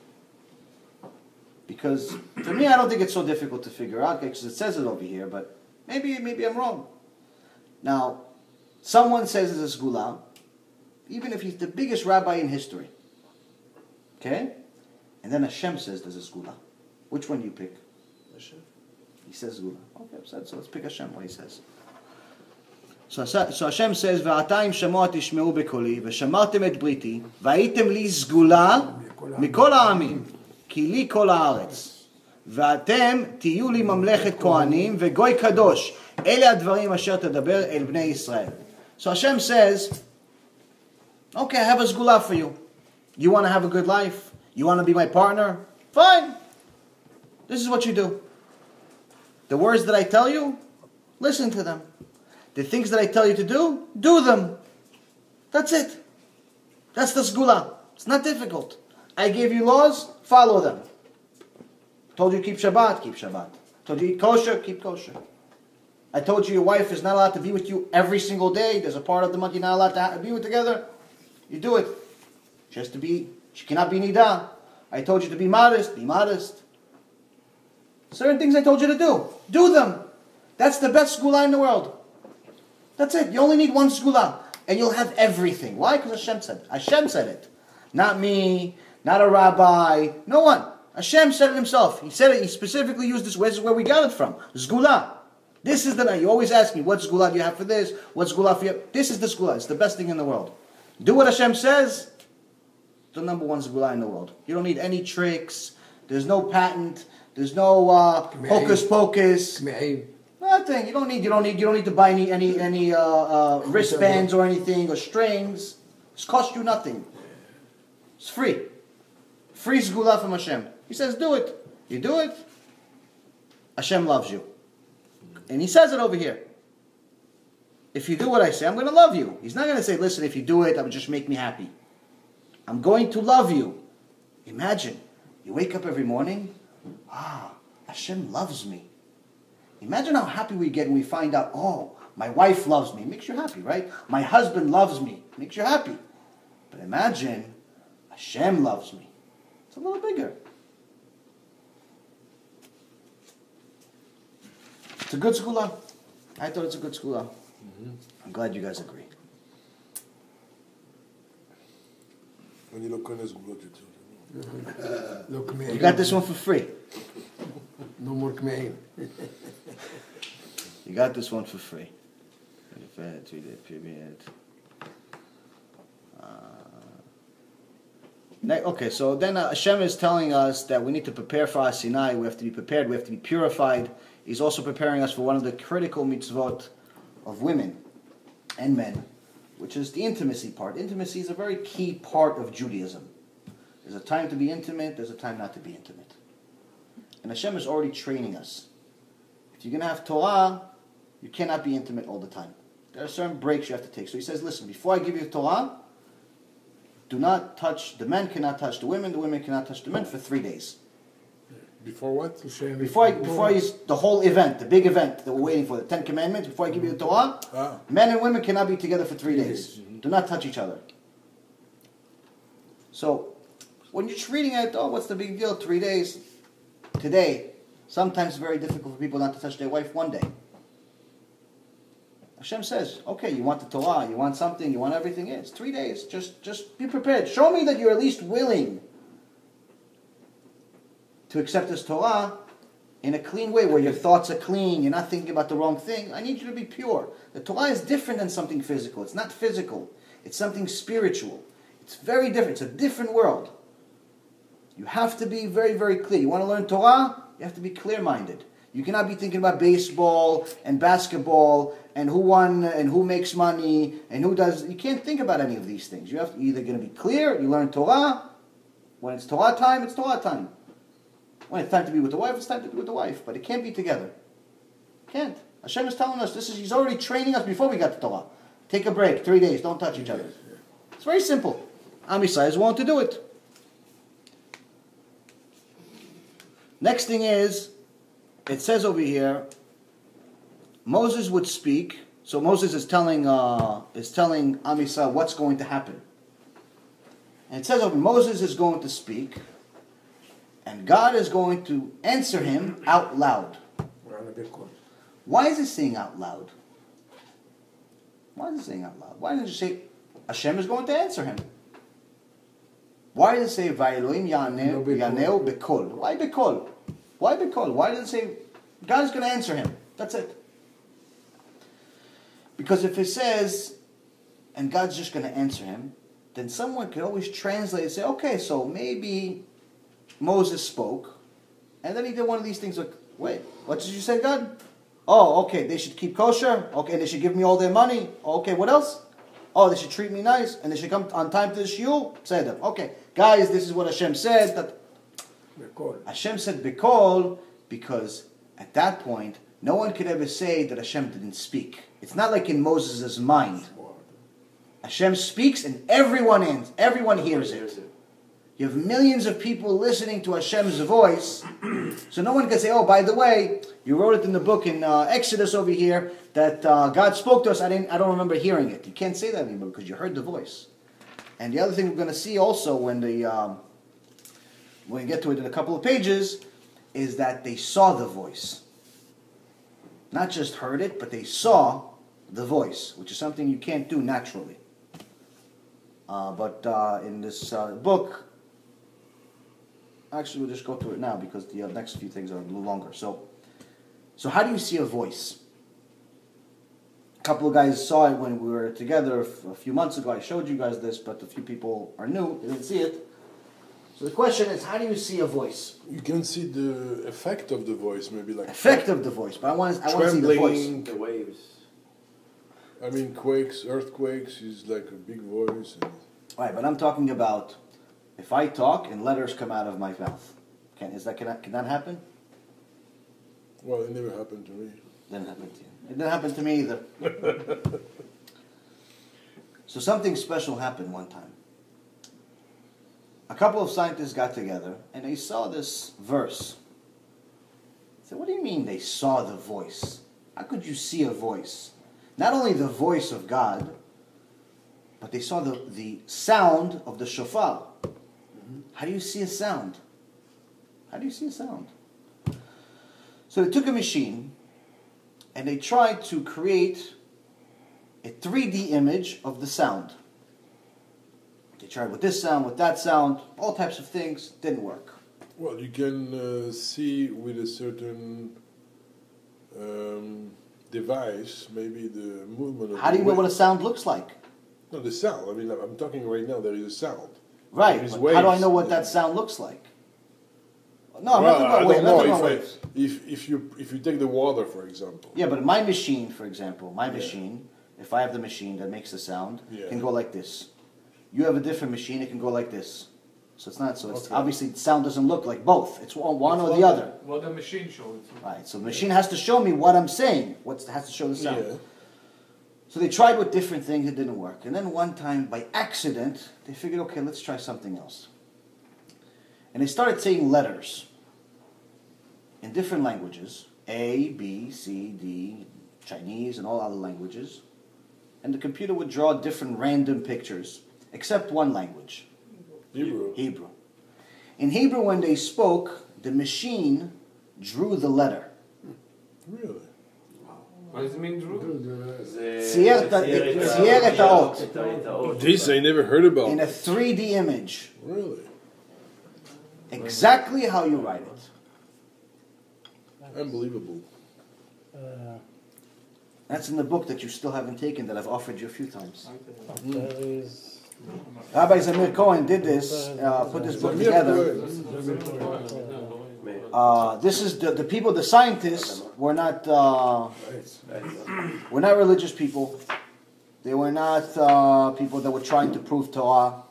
Because for me, I don't think it's so difficult to figure out, because it says it over here, but maybe, maybe I'm wrong. Now, someone says it's a zgula, even if he's the biggest rabbi in history. Okay? And then Hashem says there's a zgula. Which one do you pick? Hashem. He says Zgula. Okay, so let's pick Hashem what he says. So, so Hashem says, "Va'ataim shamo tishmeu bekoli, v'shamartem et briti, va'atem li zgula mikol ha'amim, ki li kol ha'aretz, va'atem tiyu li mamlechet kohanim vegoy kadosh. Ele hadvarim asher tadaber el bnei Yisrael." So Hashem says, "Okay, I have a zgula for you. You want to have a good life? You want to be my partner? Fine. This is what you do. The words that I tell you, listen to them. The things that I tell you to do, do them. That's it. That's the zgula. It's not difficult. I gave you laws, follow them. Told you keep Shabbat, keep Shabbat. Told you eat kosher, keep kosher. I told you your wife is not allowed to be with you every single day. There's a part of the month you're not allowed to be with together. You do it. She has to be, she cannot be nidah. I told you to be modest, be modest. Certain things I told you to do. Do them. That's the best zgula in the world. That's it. You only need one zgula. And you'll have everything. Why? Because Hashem said it. Hashem said it. Not me. Not a rabbi. No one. Hashem said it himself. He said it. He specifically used this. This is where we got it from. Zgula. This is the... You always ask me, what zgula do you have for this? What zgula for you? This is the zgula. It's the best thing in the world. Do what Hashem says. The number one zgula in the world. You don't need any tricks. There's no patent. There's no uh, hocus pocus. Nothing. You don't need. You don't need. You don't need to buy any any any uh, uh, wristbands or anything or strings. It's cost you nothing. It's free. Free zgula from Hashem. He says, do it. You do it. Hashem loves you, and He says it over here. If you do what I say, I'm going to love you. He's not going to say, listen, if you do it, that would just make me happy. I'm going to love you. Imagine you wake up every morning. Ah, Hashem loves me. Imagine how happy we get when we find out, oh, my wife loves me. It makes you happy, right? My husband loves me. It makes you happy. But imagine, Hashem loves me. It's a little bigger. It's a good zgula. I thought it's a good zgula. Mm-hmm. I'm glad you guys agree. When you look on this zgula, it's Uh, you got this one for free. No more kmeim. You got this one for free. Uh, okay, so then uh, Hashem is telling us that we need to prepare for Har Sinai. We have to be prepared. We have to be purified. He's also preparing us for one of the critical mitzvot of women and men, which is the intimacy part. Intimacy is a very key part of Judaism. There's a time to be intimate, there's a time not to be intimate. And Hashem is already training us. If you're going to have Torah, you cannot be intimate all the time. There are certain breaks you have to take. So he says, listen, before I give you Torah, do not touch, the men cannot touch the women, the women cannot touch the men for three days. Before what? Before I, before I, the whole event, the big event that we're waiting for, the Ten Commandments, before I give you the Torah, ah. men and women cannot be together for three days. Mm-hmm. Do not touch each other. So, when you're just reading it, oh, what's the big deal? Three days. Today, sometimes it's very difficult for people not to touch their wife one day. Hashem says, okay, you want the Torah, you want something, you want everything. Yeah, it's three days. Just, just be prepared. Show me that you're at least willing to accept this Torah in a clean way, where your thoughts are clean, you're not thinking about the wrong thing. I need you to be pure. The Torah is different than something physical. It's not physical. It's something spiritual. It's very different. It's a different world. You have to be very, very clear. You want to learn Torah? You have to be clear-minded. You cannot be thinking about baseball and basketball and who won and who makes money and who does. You can't think about any of these things. You have to, you're either going to be clear, you learn Torah. When it's Torah time, it's Torah time. When it's time to be with the wife, it's time to be with the wife. But it can't be together. It can't. Hashem is telling us, this is, He's already training us before we got to Torah. Take a break, three days, don't touch each other. It's very simple. Amishai is willing to do it. Next thing is, it says over here, Moses would speak. So Moses is telling uh, is telling Amishai what's going to happen. And it says over Moses is going to speak. And God is going to answer him out loud. Why is it saying out loud? Why is it saying out loud? Why didn't you say Hashem is going to answer him? Why did it say Vayehi Yaneu B'kol? Why B'kol? Why B'kol? Why did it say God is going to answer him? That's it. Because if it says and God's just going to answer him, then someone could always translate and say, okay, so maybe Moses spoke, and then he did one of these things like, wait, what did you say, God? Oh, okay, they should keep kosher. Okay, they should give me all their money. Okay, what else? Oh, they should treat me nice, and they should come on time to the shiur. Say them. Okay, guys, this is what Hashem said. That Hashem said b'kol, because at that point, no one could ever say that Hashem didn't speak. It's not like in Moses' mind. Hashem speaks, and everyone ends. Everyone hears it. You have millions of people listening to Hashem's voice, so no one can say, oh, by the way, you wrote it in the book in uh, Exodus over here that uh, God spoke to us, I didn't, I don't remember hearing it. You can't say that anymore because you heard the voice. And the other thing we're going to see also when, the, um, when we get to it in a couple of pages is that they saw the voice. Not just heard it, but they saw the voice, which is something you can't do naturally. Uh, but uh, in this uh, book... Actually, we'll just go through it now because the uh, next few things are a little longer. So, so how do you see a voice? A couple of guys saw it when we were together a few months ago. I showed you guys this, but a few people are new. They didn't see it. So the question is, how do you see a voice? You can see the effect of the voice, maybe like... Effect of the voice, but I want to, I want to see the voice. The waves. I mean, quakes, earthquakes is like a big voice. And... All right, but I'm talking about... If I talk and letters come out of my mouth, can is that can that, can that happen? Well, it never happened to me. It didn't happen to you. It didn't happen to me either. So something special happened one time. A couple of scientists got together and they saw this verse. I said, what do you mean they saw the voice? How could you see a voice? Not only the voice of God, but they saw the, the sound of the shofar. How do you see a sound? How do you see a sound? So they took a machine and they tried to create a three D image of the sound. They tried with this sound, with that sound, all types of things. Didn't work. Well, you can uh, see with a certain um, device, maybe the movement of How do you know what a sound looks like? No, the sound. I mean, I'm talking right now, there is a sound. Right, but how do I know what that sound looks like? No, I'm well, not talking about waves. About waves. I, if, if, you, if you take the water, for example. Yeah, but my machine, for example, my yeah. machine, if I have the machine that makes the sound, yeah. can go like this. You have a different machine, it can go like this. So it's not, so it's okay. Obviously the sound doesn't look like both. It's one it's or the other. Well, the machine shows. Right, so the machine has to show me what I'm saying. It has to show the sound. Yeah. So they tried with different things, it didn't work. And then one time, by accident, they figured, okay, let's try something else. And they started saying letters. in different languages, A, B, C, D, Chinese, and all other languages, and the computer would draw different random pictures, except one language. Hebrew. Hebrew. In Hebrew, when they spoke, the machine drew the letter. Really? What does it mean, drew? This I never heard about. In a three D image. Really? Exactly how you write it. Unbelievable. Uh, That's in the book that you still haven't taken that I've offered you a few times. Mm. Rabbi Zamir Cohen did this, uh, put this book together. Uh, this is the, the people, the scientists were not uh, were not religious people. They were not uh, people that were trying to prove Torah.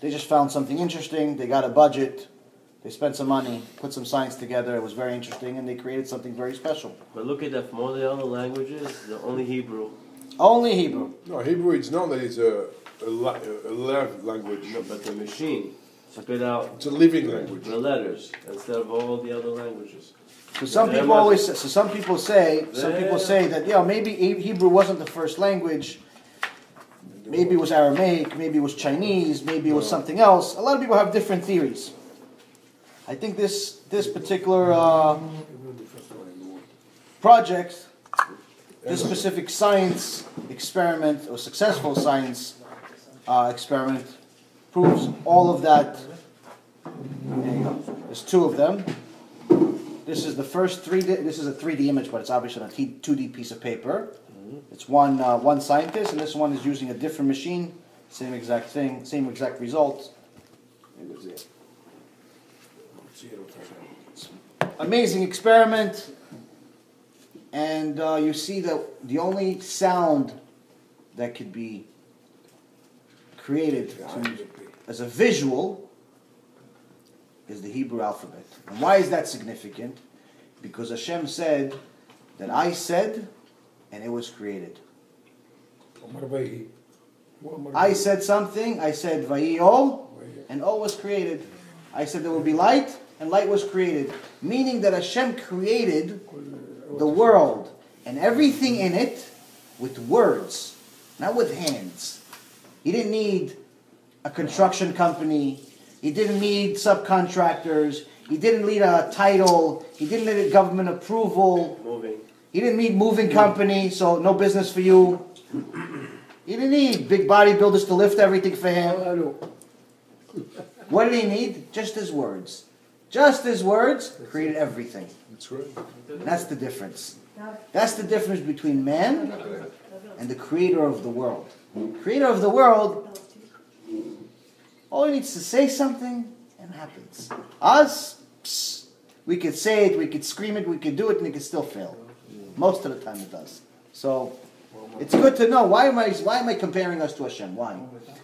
They just found something interesting. They got a budget. They spent some money, put some science together. It was very interesting, and they created something very special. But look at that. From all the other languages, the only Hebrew. Only Hebrew. No, Hebrew. It's not that it's a a, a live language, no, but the machine. Took it out. It's a living language. The letters instead of all the other languages. So some people always. So some people say. Some people say that you know maybe Hebrew wasn't the first language. Maybe it was Aramaic. Maybe it was Chinese. Maybe it was something else. A lot of people have different theories. I think this this particular uh, project, this specific science experiment or successful science uh, experiment. Proves all of that. There's two of them. This is the first three D. This is a three D image, but it's obviously a two D piece of paper. It's one uh, one scientist, and this one is using a different machine. Same exact thing. Same exact result. It's amazing experiment, and uh, you see that the only sound that could be created to, as a visual is the Hebrew alphabet. And why is that significant? Because Hashem said that I said and it was created. I said something, I said Vayehi O, and O was created. I said there will be light and light was created. Meaning that Hashem created the world and everything in it with words, not with hands. He didn't need a construction company. He didn't need subcontractors. He didn't need a title. He didn't need government approval. Moving. He didn't need moving company, so no business for you. He didn't need big bodybuilders to lift everything for him. What did he need? Just his words. Just his words created everything. That's right. That's the difference. That's the difference between man and the creator of the world. Creator of the world, all he needs to say something and it happens. Us, psst, we could say it, we could scream it, we could do it, and it could still fail. Most of the time it does. So it's good to know why am I why am I comparing us to Hashem? Why?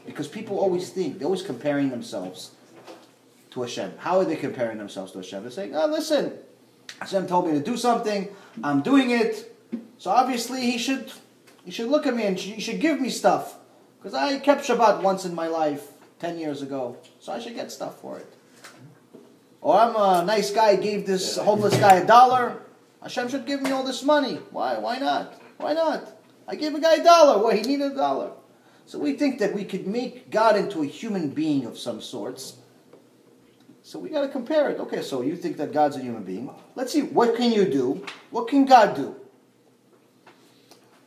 Because people always think they're always comparing themselves to Hashem. How are they comparing themselves to Hashem? They're saying, "Oh, listen, Hashem told me to do something. I'm doing it. So obviously he should." You should look at me and you should give me stuff. Because I kept Shabbat once in my life, ten years ago. So I should get stuff for it. Or I'm a nice guy, gave this homeless guy a dollar. Hashem should give me all this money. Why? Why not? Why not? I gave a guy a dollar. Well, he needed a dollar. So we think that we could make God into a human being of some sorts. So we got to compare it. Okay, so you think that God's a human being. Let's see, what can you do? What can God do?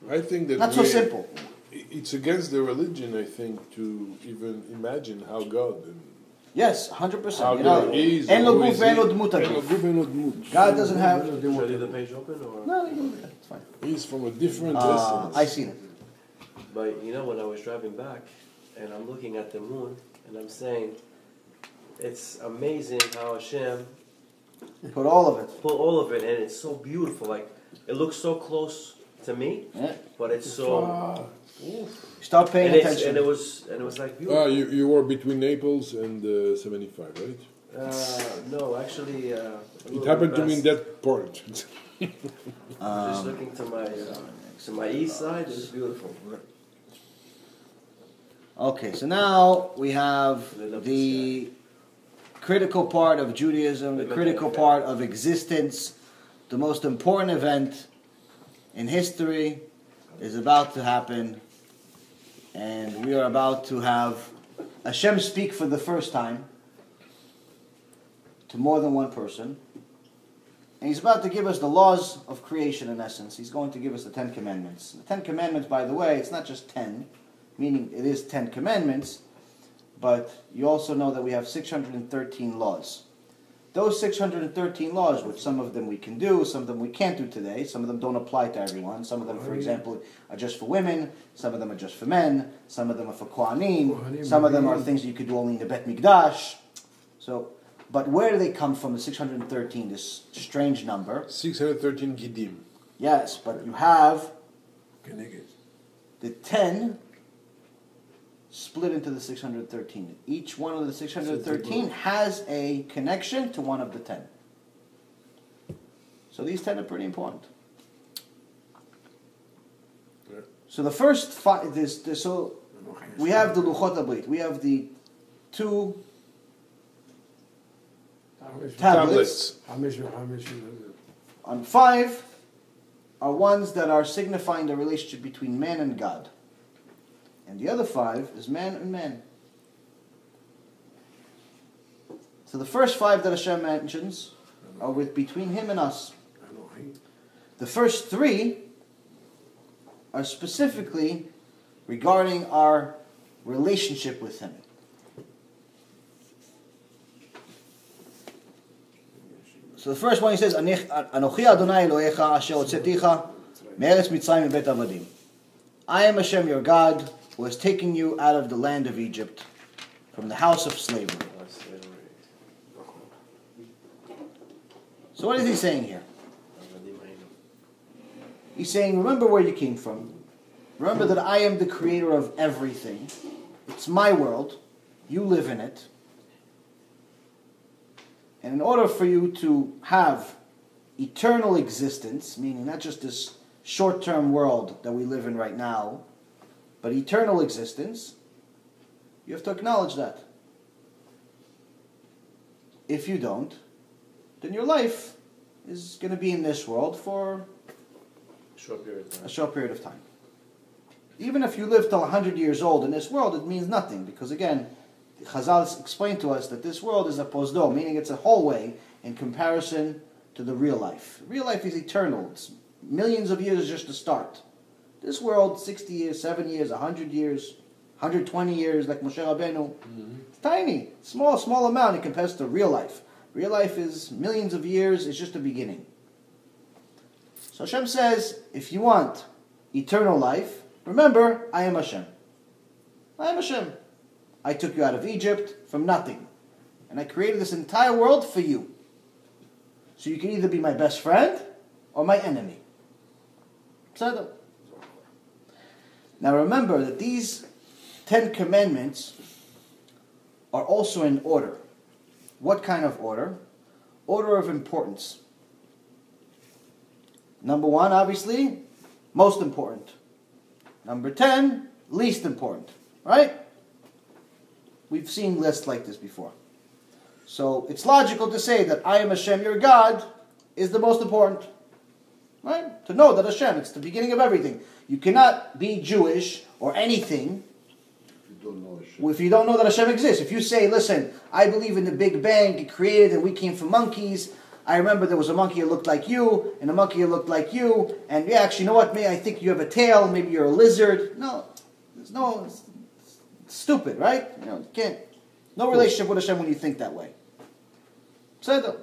I think that not so simple. It's against the religion, I think, to even imagine how God. And yes, hundred percent. God doesn't have. Should I leave the page open or? No, it's fine. He's from a different uh, distance. I seen it. But you know, when I was driving back, and I'm looking at the moon, and I'm saying, it's amazing how Hashem put all of it. Put all of it, and it's so beautiful. Like it looks so close. To me, yeah. But it's so. Ah. Stop paying and attention. And it was, and it was like beautiful. Ah, you, you were between Naples and uh, seventy-five, right? Uh, no, actually. Uh, it happened to me in that port. um, Just looking to my uh, to my east side, it's beautiful. Okay, so now we have the critical part of Judaism, the critical part of existence, the most important event in history is about to happen, and we are about to have Hashem speak for the first time to more than one person, and he's about to give us the laws of creation. In essence, he's going to give us the Ten Commandments. The Ten Commandments, by the way, it's not just ten, meaning it is Ten Commandments, but you also know that we have six hundred thirteen laws. Those six hundred thirteen laws, which some of them we can do, some of them we can't do today, some of them don't apply to everyone, some of them, for example, are just for women, some of them are just for men, some of them are for Kohanim, some of them are things you could do only in the Bet Mikdash. So, but where do they come from, the six hundred thirteen, this strange number? six hundred thirteen Gidim. Yes, but you have the ten split into the six hundred thirteen. Each one of the six hundred thirteen has a connection to one of the ten. So these ten are pretty important. Yeah. So the first five, this, this, so we have the Luchot Abrit. We have the two tablets. tablets. On five are ones that are signifying the relationship between man and God. And the other five is man and man. So the first five that Hashem mentions are with between him and us. The first three are specifically regarding our relationship with him. So the first one he says, Anochi Adonai Elohecha asher hotzeticha me'eretz Mitzrayim u'beit avadim. I am Hashem your God, who has taken you out of the land of Egypt, from the house of slavery. So what is he saying here? He's saying, remember where you came from. Remember that I am the creator of everything. It's my world. You live in it. And in order for you to have eternal existence, meaning not just this short-term world that we live in right now, but eternal existence, you have to acknowledge that. If you don't, then your life is going to be in this world for a short period of time. A short period of time. Even if you live till one hundred years old in this world, it means nothing, because again, Chazal explained to us that this world is a posdo, meaning it's a hallway in comparison to the real life. Real life is eternal. It's millions of years just to start. This world, sixty years, seven years, one hundred years, one hundred twenty years, like Moshe Rabbeinu, mm-hmm. It's tiny, small, small amount in comparison to real life. Real life is millions of years, it's just the beginning. So Hashem says, if you want eternal life, remember, I am Hashem. I am Hashem. I took you out of Egypt from nothing. And I created this entire world for you. So you can either be my best friend or my enemy. Tzadok. Now remember that these Ten Commandments are also in order. What kind of order? Order of importance. Number one, obviously, most important. Number ten, least important. Right? We've seen lists like this before. So it's logical to say that I am Hashem, your God, is the most important. Right? To know that Hashem, it's the beginning of everything. You cannot be Jewish or anything if you don't know Hashem, if you don't know that Hashem exists. If you say, listen, I believe in the Big Bang, it created and we came from monkeys. I remember there was a monkey that looked like you, and a monkey that looked like you, and yeah, actually, you know what, maybe I think you have a tail, maybe you're a lizard. No, there's no, it's, it's stupid, right? You know, you can't, no relationship with Hashem when you think that way. So,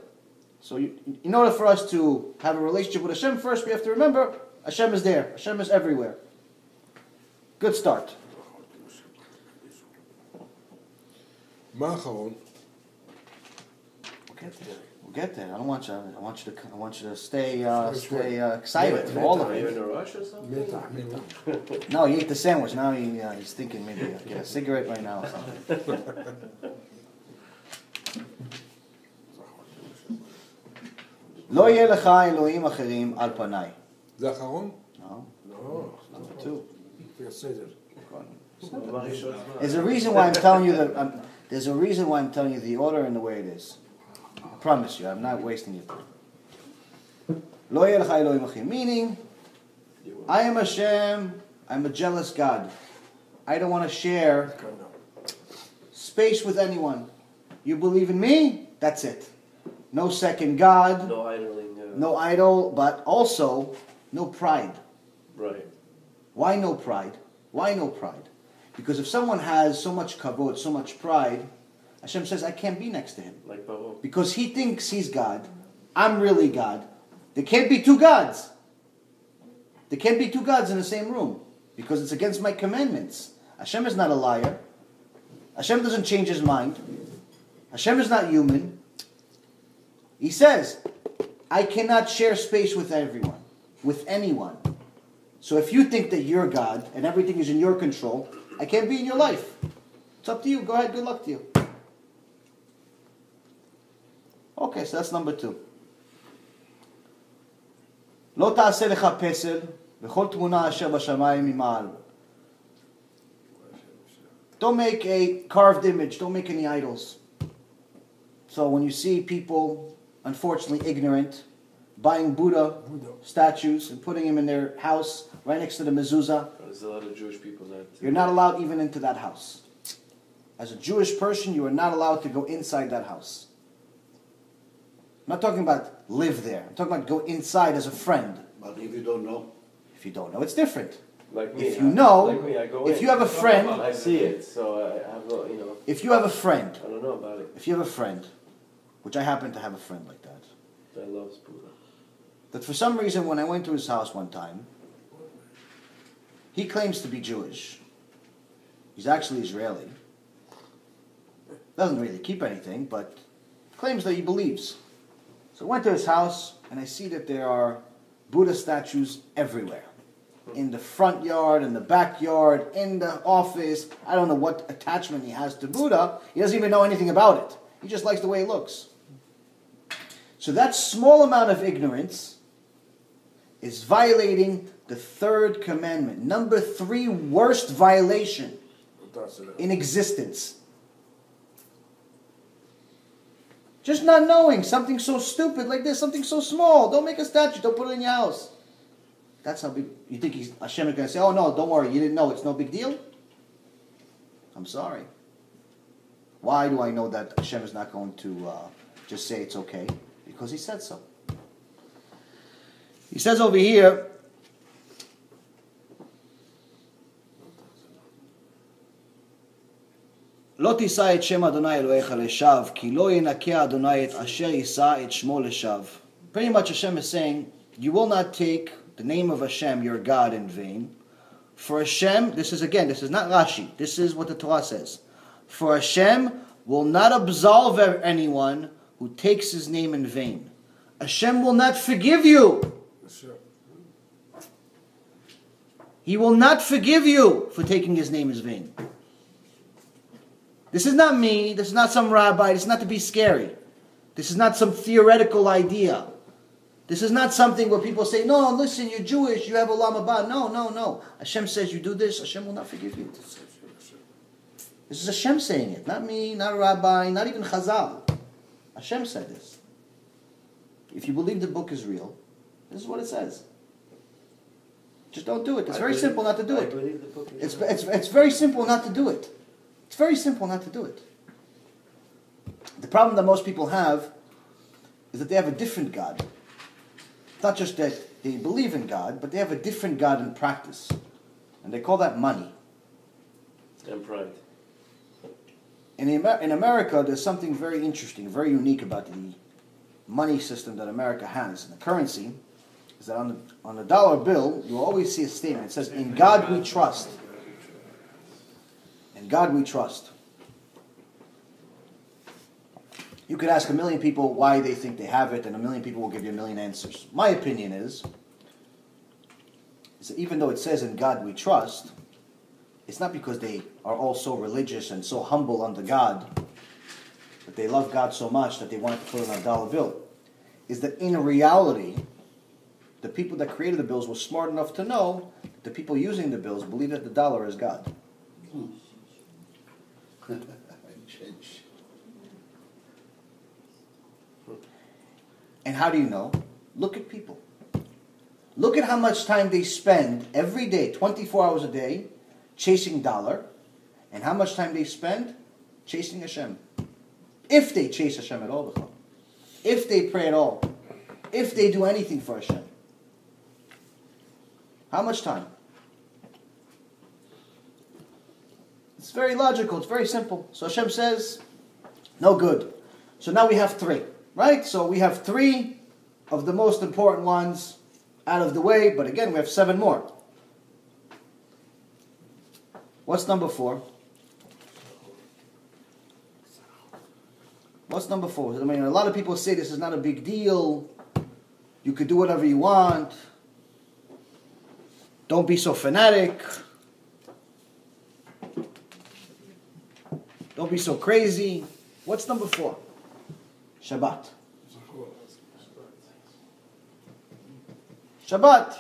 so you, in order for us to have a relationship with Hashem, first we have to remember Hashem is there. Hashem is everywhere. Good start. We'll get there. We'll get there. I don't want you. I want you to. I want you to stay. Uh, stay uh, excited for all of it. Are you in a rush or something? No, he ate the sandwich. Now he, uh, he's thinking maybe I'll get a cigarette right now or something. Lo yeh lecha Elohim acherim al panai. The Acharon? No. No. Number two. There's a reason why I'm telling you that. I'm, There's a reason why I'm telling you the order and the way it is. I promise you, I'm not wasting your time. Lo yelcha Elohim achim, meaning, I am Hashem, I'm a jealous God. I don't want to share space with anyone. You believe in me, that's it. No second God. No idling. Uh, no idol, but also no pride. Right. Why no pride? Why no pride? Because if someone has so much kavod, so much pride, Hashem says, I can't be next to him. Like Paro. Because he thinks he's God. I'm really God. There can't be two gods. There can't be two gods in the same room. Because it's against my commandments. Hashem is not a liar. Hashem doesn't change his mind. Hashem is not human. He says, I cannot share space with everyone, with anyone. So if you think that you're God and everything is in your control, I can't be in your life. It's up to you. Go ahead. Good luck to you. Okay, so that's number two. Lo ta'aseh lecha pesel v'chol t'muna asher b'shamayim im'al. Don't make a carved image. Don't make any idols. So when you see people, unfortunately ignorant, buying Buddha, Buddha statues and putting them in their house right next to the mezuzah. There's a lot of Jewish people that... You're not allowed even into that house. As a Jewish person, you are not allowed to go inside that house. I'm not talking about live there. I'm talking about go inside as a friend. But if you don't know? If you don't know, it's different. Like me, if you I, know, like me, I go if in. you have a friend... I see it, so I, I've got, you know... If you have a friend... I don't know about it. If you have a friend... Which I happen to have a friend like that. That loves Buddha. That for some reason, when I went to his house one time, he claims to be Jewish. He's actually Israeli. Doesn't really keep anything, but claims that he believes. So I went to his house, and I see that there are Buddha statues everywhere. In the front yard, in the backyard, in the office. I don't know what attachment he has to Buddha. He doesn't even know anything about it. He just likes the way it looks. So that small amount of ignorance is violating the third commandment. Number three worst violation in existence. Just not knowing something so stupid like this, something so small. Don't make a statue, don't put it in your house. That's how big... You think he's, Hashem is going to say, oh no, don't worry, you didn't know, it's no big deal? I'm sorry. Why do I know that Hashem is not going to uh, just say it's okay? Because he said so. He says over here, Lo tisah et shem Adonai Elohecha leshav, ki lo yenakeh Adonai et asher yisah et shmo leshav. Pretty much Hashem is saying, you will not take the name of Hashem, your God, in vain. For Hashem, this is again, this is not Rashi, this is what the Torah says. For Hashem will not absolve anyone who takes his name in vain. Hashem will not forgive you. He will not forgive you for taking his name in vain. This is not me. This is not some rabbi. This is not to be scary. This is not some theoretical idea. This is not something where people say, no, listen, you're Jewish. You have Olam Habah. No, no, no. Hashem says you do this. Hashem will not forgive you. This is Hashem saying it, not me, not a rabbi, not even Chazal. Hashem said this. If you believe the book is real, this is what it says. Just don't do it. It's I very believe, simple not to do I it. Believe the book is it's, real. It's, it's very simple not to do it. It's very simple not to do it. The problem that most people have is that they have a different God. It's not just that they believe in God, but they have a different God in practice. And they call that money. And pride. In, Amer in America, there's something very interesting, very unique about the money system that America has. And the currency is that on the, on the dollar bill, you always see a statement. It says, in God we trust. In God we trust. You could ask a million people why they think they have it, and a million people will give you a million answers. My opinion is, is that even though it says, in God we trust... It's not because they are all so religious and so humble unto God, that they love God so much that they wanted to put it on a dollar bill. Is that in reality, the people that created the bills were smart enough to know that the people using the bills believe that the dollar is God. And how do you know? Look at people. Look at how much time they spend every day, twenty-four hours a day, chasing dollar, and how much time they spend chasing Hashem. If they chase Hashem at all, if they pray at all, if they do anything for Hashem. How much time? It's very logical, it's very simple. So Hashem says, no good. So now we have three, right? So we have three of the most important ones out of the way, but again, we have seven more. What's number four? What's number four? I mean, a lot of people say this is not a big deal. You could do whatever you want. Don't be so fanatic. Don't be so crazy. What's number four? Shabbat. Shabbat.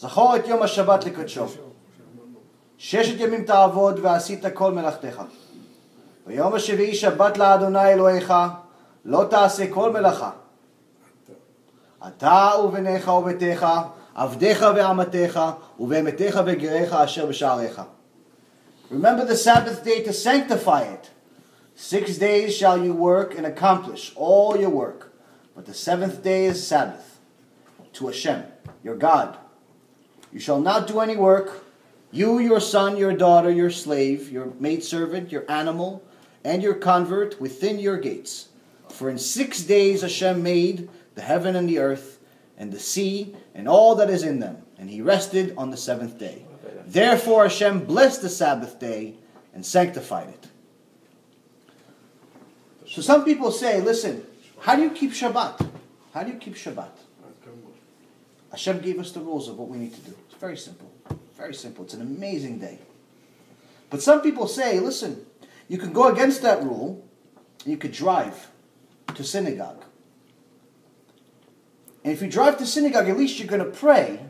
Zachor et yom ha-shabbat likadsho. Sheshet yamim ta'avod ve'asita kol melachtecha. Ve'yom ha-shevi'i shabbat la'adonai Elohecha. Lo ta'aseh kol melacha. Ata uvenecha uvetecha. Avdecha ve'amatecha. Uve'emetecha ve'gerecha asher b'sha'arecha. Remember the Sabbath day to sanctify it. Six days shall you work and accomplish all your work. But the seventh day is Sabbath to Hashem, your God. You shall not do any work, you, your son, your daughter, your slave, your maidservant, your animal, and your convert within your gates. For in six days Hashem made the heaven and the earth, and the sea, and all that is in them. And he rested on the seventh day. Therefore Hashem blessed the Sabbath day and sanctified it. So some people say, listen, how do you keep Shabbat? How do you keep Shabbat? Hashem gave us the rules of what we need to do. It's very simple. Very simple. It's an amazing day. But some people say, listen, you can go against that rule, and you could drive to synagogue. And if you drive to synagogue, at least you're going to pray.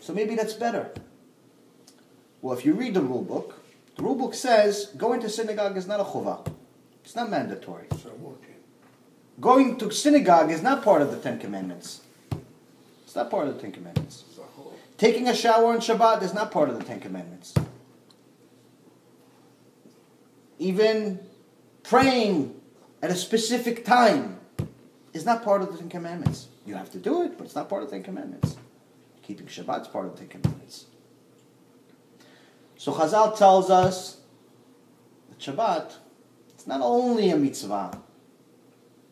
So maybe that's better. Well, if you read the rule book, the rule book says going to synagogue is not a chovah. It's not mandatory. Going to synagogue is not part of the Ten Commandments. It's not part of the Ten Commandments. Taking a shower on Shabbat is not part of the Ten Commandments. Even praying at a specific time is not part of the Ten Commandments. You have to do it, but it's not part of the Ten Commandments. Keeping Shabbat is part of the Ten Commandments. So Chazal tells us that Shabbat, it's not only a mitzvah.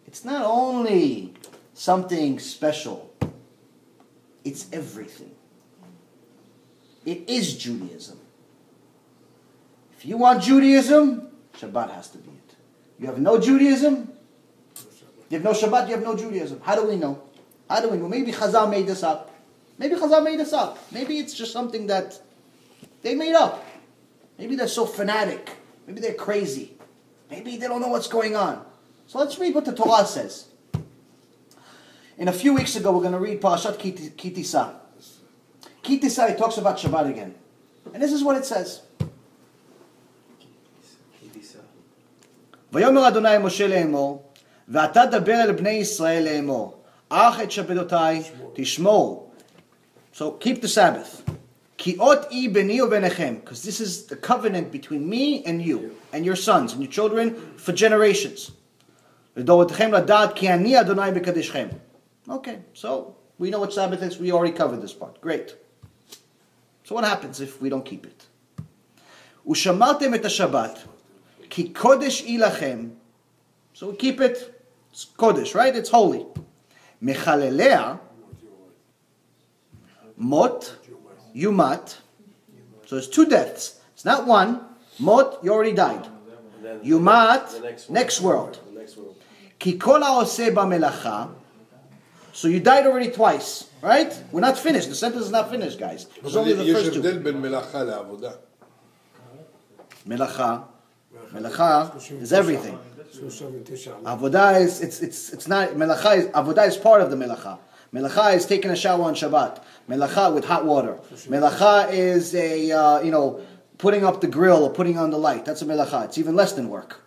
It's not only something special. It's everything. It is Judaism. If you want Judaism, Shabbat has to be it. You have no Judaism, you have no Shabbat, you have no Judaism. How do we know? How do we know? Maybe Chazal made this up. Maybe Chazal made this up. Maybe it's just something that they made up. Maybe they're so fanatic. Maybe they're crazy. Maybe they don't know what's going on. So let's read what the Torah says. In a few weeks ago, we're going to read Parashat Ki Tisah. Ki Tisah, it talks about Shabbat again. And this is what it says. Vayomer Adonai Moshe le'emor, ve'ata daber el bnei Yisrael le'emor, ach et Shabbatai tishmor. So keep the Sabbath. Because this is the covenant between me and you, and your sons, and your children, for generations. Okay, so we know what Sabbath is. We already covered this part. Great. So what happens if we don't keep it? So we keep it. It's Kodesh, right? It's holy. Mot. Yumat. So it's two deaths. It's not one. Mot, you already died. Yumat, next, next world. Ki kol ha'oseh ba'melacha. So you died already twice, right? We're not finished. The sentence is not finished, guys. It's only the first two. Melacha. Melacha is everything. Avodah is, it's, it's, it's not, melacha is, avodah is part of the melacha. Melacha is taking a shower on Shabbat. Melacha with hot water. Melacha is a, uh, you know, putting up the grill or putting on the light. That's a melacha. It's even less than work.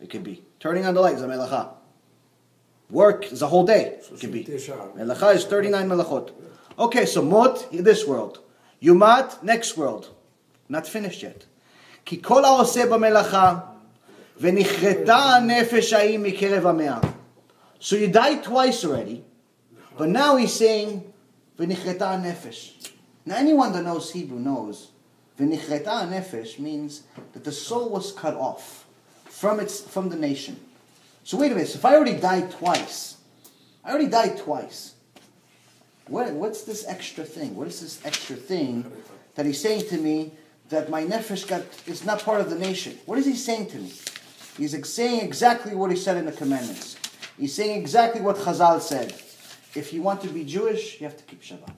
It can be turning on the lights, a melacha. Work is a whole day. It can be. Melacha is thirty-nine melachot. Okay, so mot, this world. Yumat, next world. Not finished yet. Ki kol ha'oseh b'melacha v'nichreta nefesh ha'im mikerev ha'meah. So you died twice already, but now he's saying v'nichreta nefesh. Now anyone that knows Hebrew knows v'nichreta nefesh means that the soul was cut off from its from the nation. So wait a minute. So if I already died twice, I already died twice. What, what's this extra thing? What is this extra thing that he's saying to me that my nefesh got is not part of the nation? What is he saying to me? He's ex saying exactly what he said in the commandments. He's saying exactly what Chazal said. If you want to be Jewish, you have to keep Shabbat.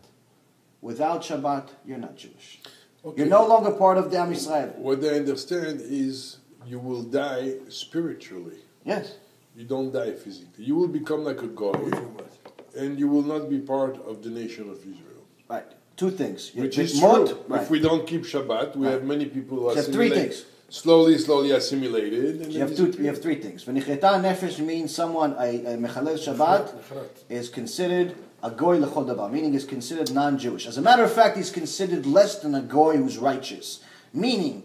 Without Shabbat, you're not Jewish. Okay. You're no longer part of the Am Yisrael. What I understand is you will die spiritually. Yes. You don't die physically. You will become like a god. And you will not be part of the nation of Israel. Right. Two things. Which is true. Right. If we don't keep Shabbat, we right. have many people who assimilate. Three things. Slowly, slowly assimilated. And you, have two, you have three things. V'nichreta nefesh means someone, a, a mechalel Shabbat, is considered a goy l'chol davar, meaning is considered non-Jewish. As a matter of fact, he's considered less than a goy who's righteous. Meaning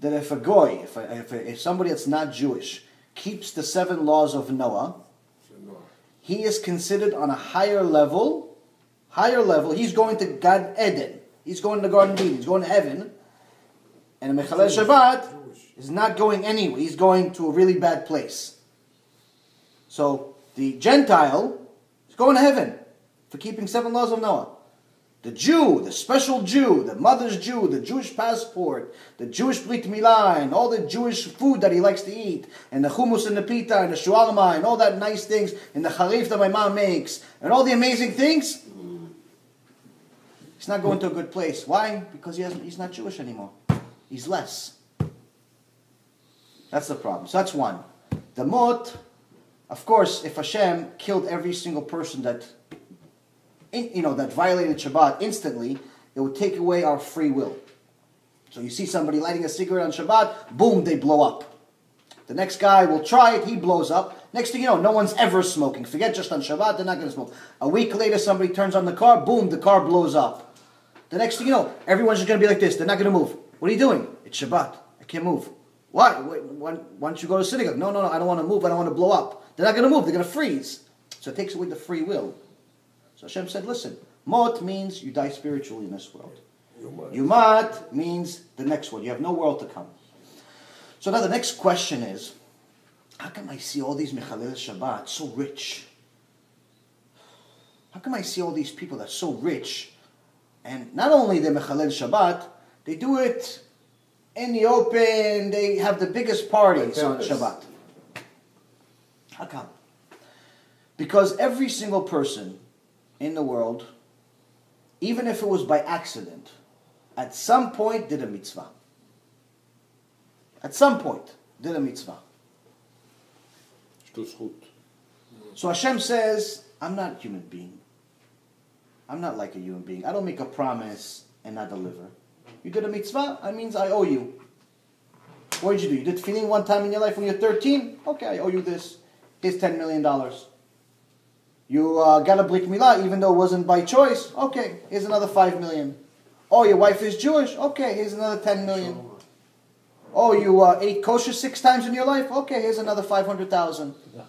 that if a goy, if, a, if, a, if somebody that's not Jewish, keeps the seven laws of Noah, he is considered on a higher level, higher level, he's going to Gan Eden. He's going to Garden of Eden. He's going to heaven. And a mechalel Shabbat is not going anywhere. He's going to a really bad place. So the Gentile is going to heaven for keeping seven laws of Noah. The Jew, the special Jew, the mother's Jew, the Jewish passport, the Jewish brit milah, and all the Jewish food that he likes to eat, and the hummus and the pita, and the shualma, and all that nice things, and the harif that my mom makes, and all the amazing things, he's not going to a good place. Why? Because he hasn't, he's not Jewish anymore. He's less. That's the problem. So that's one. The mot, of course, if Hashem killed every single person that, in, you know, that violated Shabbat instantly, it would take away our free will. So you see somebody lighting a cigarette on Shabbat, boom, they blow up. The next guy will try it, he blows up. Next thing you know, no one's ever smoking. Forget just on Shabbat, they're not going to smoke. A week later, somebody turns on the car, boom, the car blows up. The next thing you know, everyone's just going to be like this. They're not going to move. What are you doing? It's Shabbat. I can't move. Why? Why, why don't you go to synagogue? No, no, no. I don't want to move. I don't want to blow up. They're not going to move. They're going to freeze. So it takes away the free will. So Hashem said, listen, mot means you die spiritually in this world. Yumat means the next world. You have no world to come. So now the next question is, how come I see all these mechalel Shabbat so rich? How come I see all these people that are so rich? And not only they're mechalel Shabbat, they do it in the open. They have the biggest parties on Shabbat. How come? Because every single person in the world, even if it was by accident, at some point did a mitzvah. At some point did a mitzvah. So Hashem says, I'm not a human being. I'm not like a human being. I don't make a promise and not deliver. You did a mitzvah, that means I owe you. What did you do? You did tefillin one time in your life when you're thirteen? Okay, I owe you this. Here's ten million dollars. You uh, got a brit milah, even though it wasn't by choice? Okay, here's another five million dollars. Oh, your wife is Jewish? Okay, here's another ten million dollars. Oh, you uh, ate kosher six times in your life? Okay, here's another five hundred thousand dollars.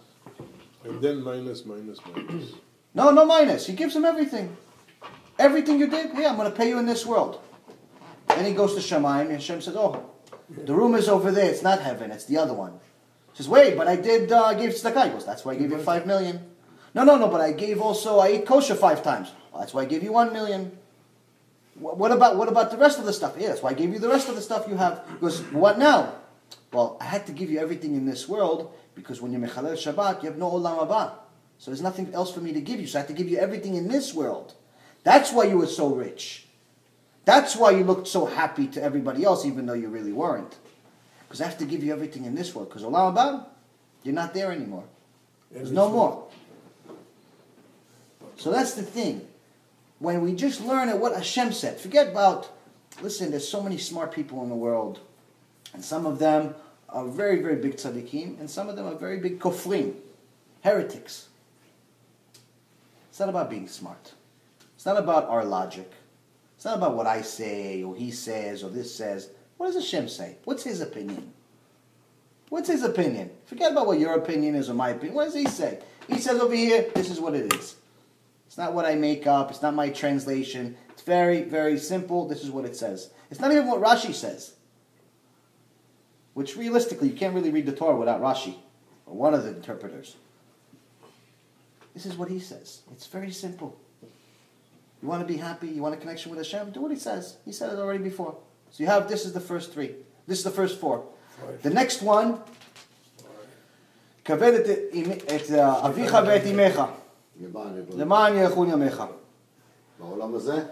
And then minus, minus, minus. No, no minus. He gives him everything. Everything you did, yeah, I'm going to pay you in this world. Then he goes to Shemaim, and Hashem says, oh, the room is over there. It's not heaven. It's the other one. He says, wait, but I did, uh, I gave tzedakah. He goes, that's why I gave you five million. No, no, no, but I gave also, I ate kosher five times. Oh, that's why I gave you one million. What, what about what about the rest of the stuff? Yeah, that's why I gave you the rest of the stuff you have. He goes, what now? Well, I had to give you everything in this world because when you're mechalel Shabbat, you have no Olam Habah. So there's nothing else for me to give you. So I had to give you everything in this world. That's why you were so rich. That's why you looked so happy to everybody else, even though you really weren't. Because I have to give you everything in this world. Because Olam Habah, you're not there anymore. There's no more. So that's the thing. When we just learn at what Hashem said, forget about, listen, there's so many smart people in the world. And some of them are very, very big tzaddikim, and some of them are very big kofrim, heretics. It's not about being smart. It's not about our logic. It's not about what I say, or he says, or this says. What does Hashem say? What's his opinion? What's his opinion? Forget about what your opinion is or my opinion. What does he say? He says over here, this is what it is. It's not what I make up. It's not my translation. It's very, very simple. This is what it says. It's not even what Rashi says. Which realistically, you can't really read the Torah without Rashi, or one of the interpreters. This is what he says. It's very simple. You want to be happy? You want a connection with Hashem? Do what he says. He said it already before. So you have, this is the first three. This is the first four. The next one, Kaved et avicha ve'et imecha. Leman yechun yamecha. Ba'olam hazeh?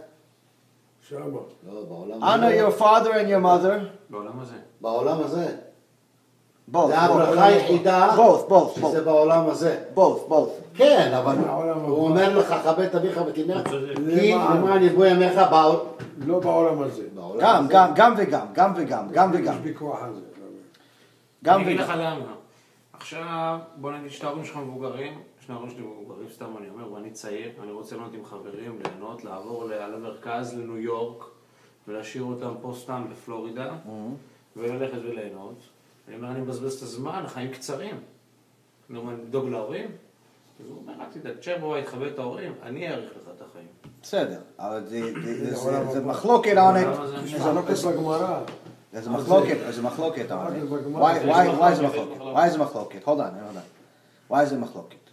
Honor your father and your mother. Ba'olam hazeh. Ba'olam hazeh. Both. Both, both, both. Both, both. כן, אבל הוא אומר לך, חבד את אביך ואת אמך, כי למען ירבו ימיך באות. לא בעולם הזה. גם, גם, גם וגם, גם וגם, גם וגם. יש ויכוח על זה. אני אגיד לך למה. עכשיו, בוא נגיד שתי ההורים שלך מבוגרים, שני ההורים שלי מבוגרים, סתם אני אומר, ואני צעיר, אני רוצה לענות עם חברים, ליהנות, לעבור למרכז, לניו יורק, ולהשאיר אותם פה סתם בפלורידה, וללכת וליהנות. אני אומר, אני מבזבז את הזמן, חיים קצרים. אני אומר, לדאוג להורים. אז הוא אומר, רק תדעת, שבו התחבא את ההורים, אני אעריך לך את החיים. בסדר, אבל זה מחלוקת עונק. זה לא כסף בגמרא. זה מחלוקת, זה מחלוקת עונק. Why זה מחלוקת? Why זה מחלוקת? Hold on, hold on. Why זה מחלוקת?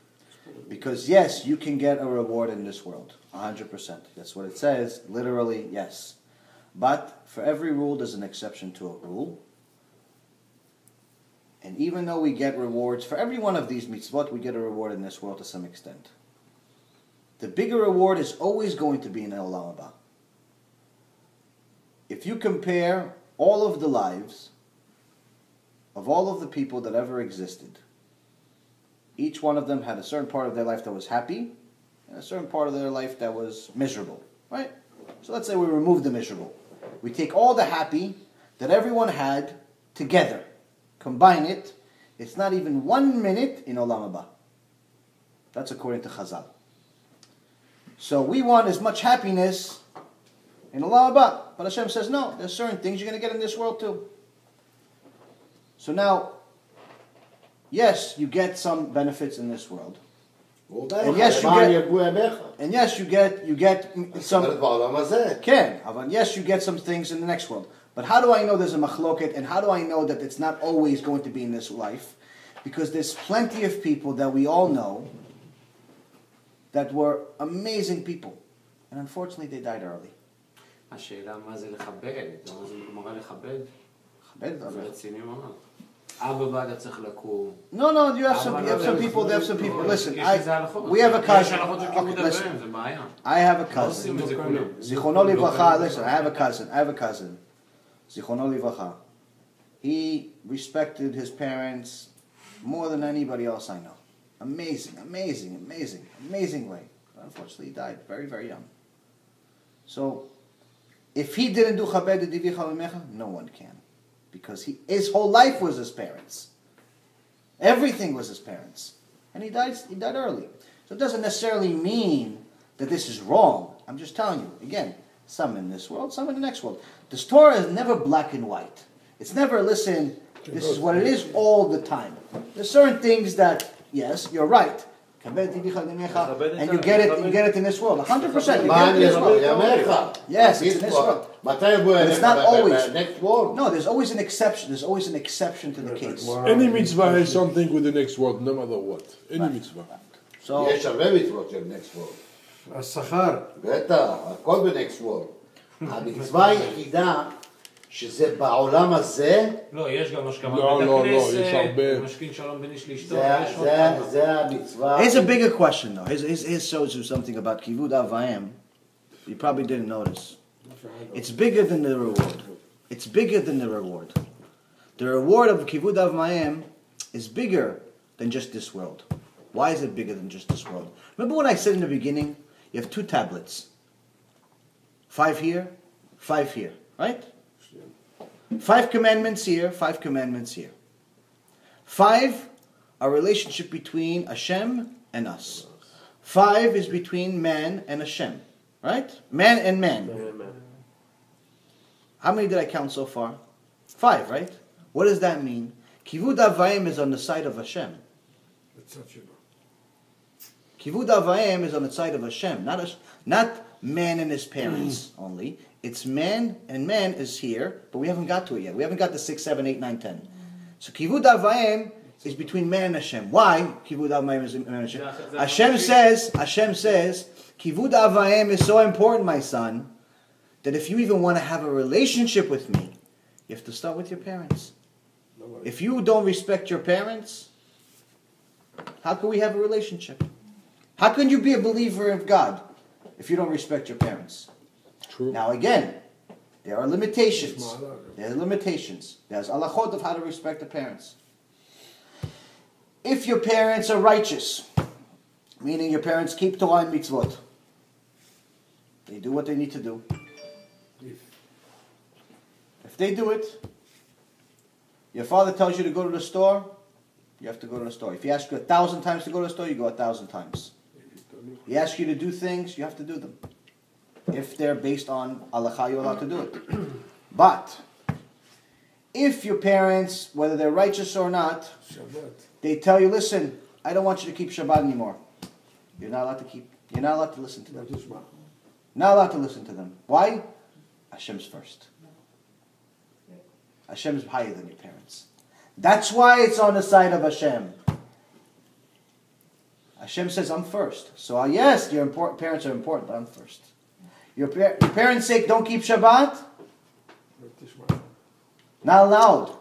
Because yes, you can get a reward in this world. one hundred percent. That's what it says. Literally, yes. But for every rule, there's an exception to a rule. And even though we get rewards, for every one of these mitzvot, we get a reward in this world to some extent. The bigger reward is always going to be in Olam Habah. If you compare all of the lives of all of the people that ever existed, each one of them had a certain part of their life that was happy, and a certain part of their life that was miserable, right? So let's say we remove the miserable. We take all the happy that everyone had together. Combine it, it's not even one minute in Olam Habah. That's according to Chazal. So we want as much happiness in Olam Habah. But Hashem says, no, there's certain things you're going to get in this world too. So now, yes, you get some benefits in this world. And yes, you get, and yes, you get, you get some... Can, yes, you get some things in the next world. But how do I know there's a machloket, and how do I know that it's not always going to be in this life? Because there's plenty of people that we all know that were amazing people. And unfortunately, they died early. השאלה מה זה לכבד? למה זה מורה לכבד? לכבד, אבל... זה רציני ממש. אבא בעדה צריך לקום. No, no, you have some, you have some people, they have some people. Listen, I, we have a cousin. Okay, listen, I have a cousin. זיכרונו לברכה, listen, I have a cousin, I have a cousin. Zichrono Livracha. He respected his parents more than anybody else I know. Amazing, amazing, amazing, amazing way. But unfortunately, he died very, very young. So, if he didn't do Chabed Divicha V'mecha, no one can. Because he, his whole life was his parents. Everything was his parents. And he died, he died early. So it doesn't necessarily mean that this is wrong. I'm just telling you, again, some in this world, some in the next world. This Torah is never black and white. It's never, listen, this is what it is all the time. There's certain things that, yes, you're right. And you get it, you get it in this world. one hundred percent. You get it in this world. Yes, it's in this world. But it's not always. No, there's always an exception. There's always an exception to the case. Any mitzvah has something with the next world, no matter what. Any mitzvah. So, yes, a very mitzvah to the next world. השכר. בטח, הכל ב-next world. המצווה היחידה שזה בעולם הזה... לא, יש גם השכמה בית הכנסת, משכין שלום בני שלשתו, יש עוד כמה. זה המצווה... Here's a bigger question though. Here's shows you something about כיבוד אב ואם. You probably didn't notice. It's bigger than the reward. It's bigger than the reward. The reward of כיבוד אב ואם is bigger than just this world. Why is it bigger than just this world? Remember what I said in the beginning? You have two tablets. Five here, five here, right? Five commandments here, five commandments here. Five, our relationship between Hashem and us. Five is between man and Hashem, right? Man and man. Man and man. How many did I count so far? Five, right? What does that mean? Kivud Avayim is on the side of Hashem. That's not true. Kivud Avayim is on the side of Hashem, not Hashem, not man and his parents only. It's man, and man is here, but we haven't got to it yet. We haven't got the six, seven, eight, nine, ten. So Kivud Avayim is between man and Hashem. Why? Kivud Avayim is man and Hashem. Hashem says, Hashem says, Kivud Avayim is so important, my son, that if you even want to have a relationship with me, you have to start with your parents. If you don't respect your parents, how can we have a relationship? How can you be a believer of God if you don't respect your parents? True. Now again, there are limitations. There are limitations. There's halachot of how to respect the parents. If your parents are righteous, meaning your parents keep Torah and mitzvot, they do what they need to do. If they do it, your father tells you to go to the store, you have to go to the store. If he asks you a thousand times to go to the store, you go a thousand times. He asks you to do things, you have to do them. If they're based on halacha, you're allowed to do it. But if your parents, whether they're righteous or not, they tell you, listen, I don't want you to keep Shabbat anymore. You're not allowed to keep, you're not allowed to listen to them. Not allowed to listen to them. Why? Hashem's first. Hashem is higher than your parents. That's why it's on the side of Hashem. Hashem says, I'm first. So, uh, yes, your important, parents are important, but I'm first. Your, par your parents' sake, don't keep Shabbat? Not allowed.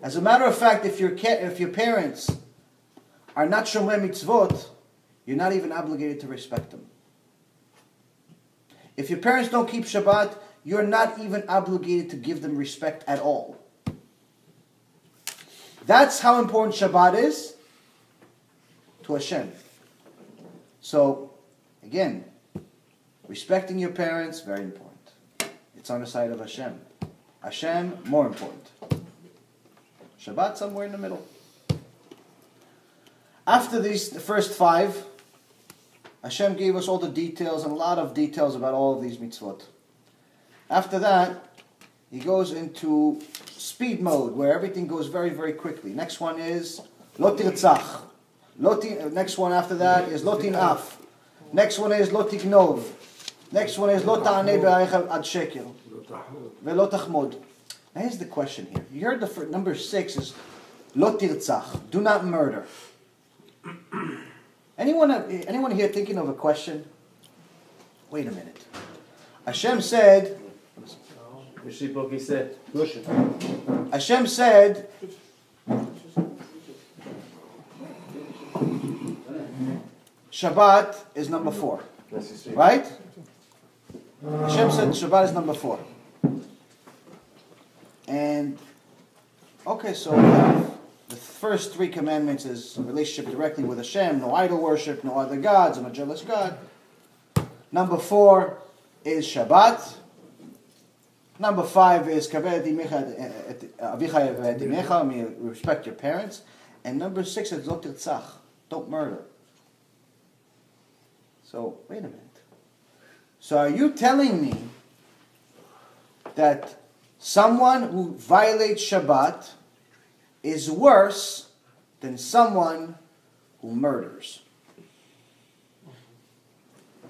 As a matter of fact, if, if your parents are not Shomrei Mitzvot, you're not even obligated to respect them. If your parents don't keep Shabbat, you're not even obligated to give them respect at all. That's how important Shabbat is to Hashem. So, again, respecting your parents, very important. It's on the side of Hashem. Hashem, more important. Shabbat, somewhere in the middle. After these, the first five, Hashem gave us all the details, and a lot of details about all of these mitzvot. After that, he goes into speed mode, where everything goes very, very quickly. Next one is Lo Tirtzach. Next one after that is Lo Tinaf. Next one is Lo Tignov. Next one is Lo Ta'aneh B'Arecha Ad Sheker. Ve'Lo Tachmod. Now here's the question here. You heard the first, number six is Lo Tirtzach. Do not murder. Anyone, anyone here thinking of a question? Wait a minute. Hashem said... Hashem said, Shabbat is number four, right? Hashem said Shabbat is number four. And, okay, so the first three commandments is relationship directly with Hashem, no idol worship, no other gods, I'm a jealous God. Number four is Shabbat. Number five is respect your parents. And number six is Lo Tirtzach, don't murder. So, wait a minute. So are you telling me that someone who violates Shabbat is worse than someone who murders?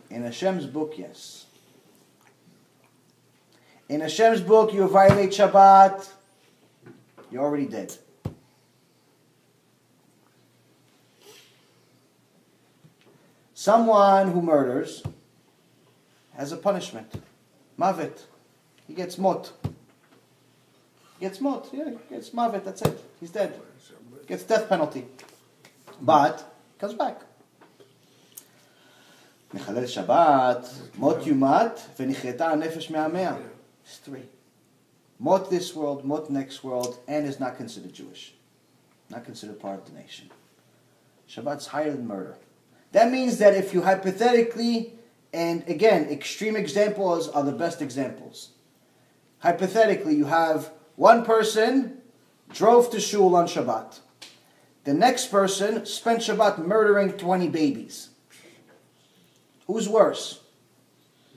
In Hashem's book, yes. In Hashem's book, you violate Shabbat, you're already dead. Someone who murders has a punishment. Mavet. He gets mot. Gets mot, yeah, gets mavet, that's it. He's dead. Gets death penalty. But, comes back. Mechalel Shabbat, mot yumat, v'nichreta nefesh me'amea. It's three. Mot this world, mot next world, and is not considered Jewish. Not considered part of the nation. Shabbat's higher than murder. That means that if you hypothetically, and again, extreme examples are the best examples. Hypothetically, you have one person drove to shul on Shabbat. The next person spent Shabbat murdering twenty babies. Who's worse?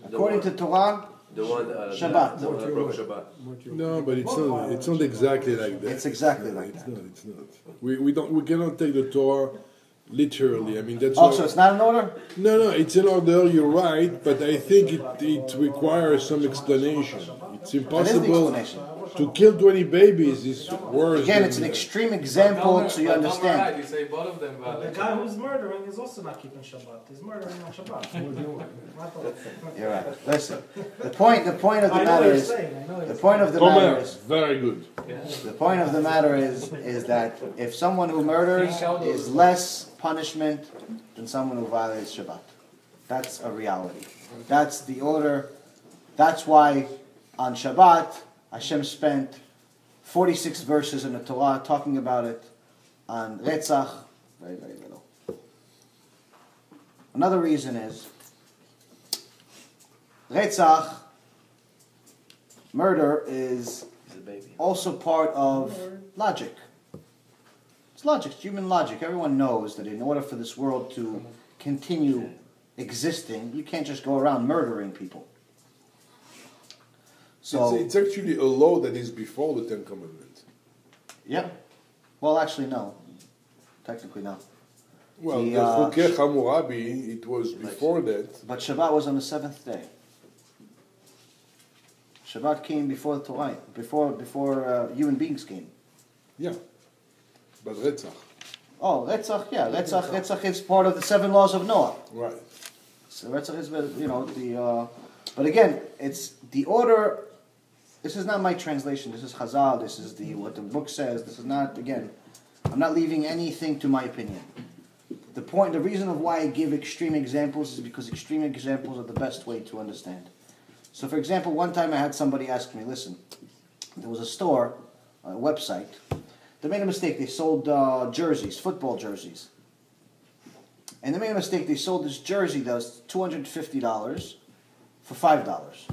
The According one, to Torah, the one, uh, Shabbat. The one that broke Shabbat. No, but it's not. It's not exactly like that. It's exactly no, like it's that. Not, it's not. We we don't. We cannot take the Torah literally. I mean, that's. Also, it's not an order. No, no, it's an order. You're right, but I think it it requires some explanation. It's impossible. To kill twenty babies is worse. Again, it's an that. extreme example, but so you understand. Right. You say both of them, but the guy who's murdering is also not keeping Shabbat. He's murdering on Shabbat. You're right. Listen, the point, the point of the matter is, the point of the matter is very good. The point of the matter is, is that if someone who murders is less punishment than someone who violates Shabbat, that's a reality. That's the order. That's why on Shabbat, Hashem spent forty-six verses in the Torah talking about it on Retzach. Very, very little. Another reason is Retzach, murder, is also part of logic. It's logic, it's human logic. Everyone knows that in order for this world to continue existing, you can't just go around murdering people. So it's, it's actually a law that is before the Ten Commandments. Yeah. Well, actually, no. Technically, no. Well, the Chokeh uh, Hammurabi, it was before but, that. But Shabbat was on the seventh day. Shabbat came before the Torah, before before uh, human beings came. Yeah. But Retzach. Oh, Retzach, yeah. Retzach, Retzach is part of the seven laws of Noah. Right. So Retzach is, you know, the... Uh, but again, it's the order... This is not my translation. This is Chazal. This is the what the book says. This is not, again, I'm not leaving anything to my opinion. The point, the reason of why I give extreme examples is because extreme examples are the best way to understand. So, for example, one time I had somebody ask me, listen, there was a store, a website. They made a mistake. They sold uh, jerseys, football jerseys. And they made a mistake. They sold this jersey that was two hundred fifty dollars for five dollars.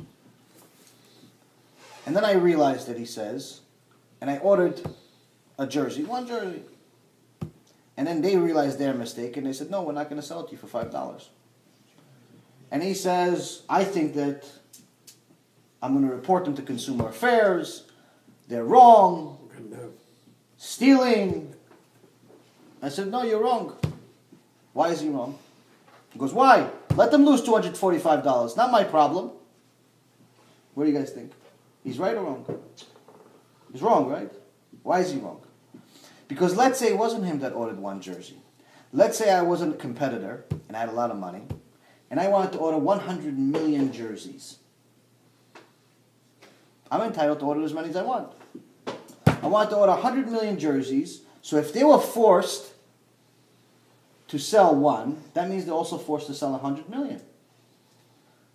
And then I realized that he says, and I ordered a jersey, one jersey. And then they realized their mistake, and they said, no, we're not going to sell it to you for five dollars. And he says, I think that I'm going to report them to Consumer Affairs. They're wrong. Stealing. I said, no, you're wrong. Why is he wrong? He goes, why? Let them lose two hundred forty-five dollars. Not my problem. What do you guys think? He's right or wrong? He's wrong, right? Why is he wrong? Because let's say it wasn't him that ordered one jersey. Let's say I was a competitor and I had a lot of money and I wanted to order one hundred million jerseys. I'm entitled to order as many as I want. I want to order one hundred million jerseys, so if they were forced to sell one, that means they're also forced to sell one hundred million.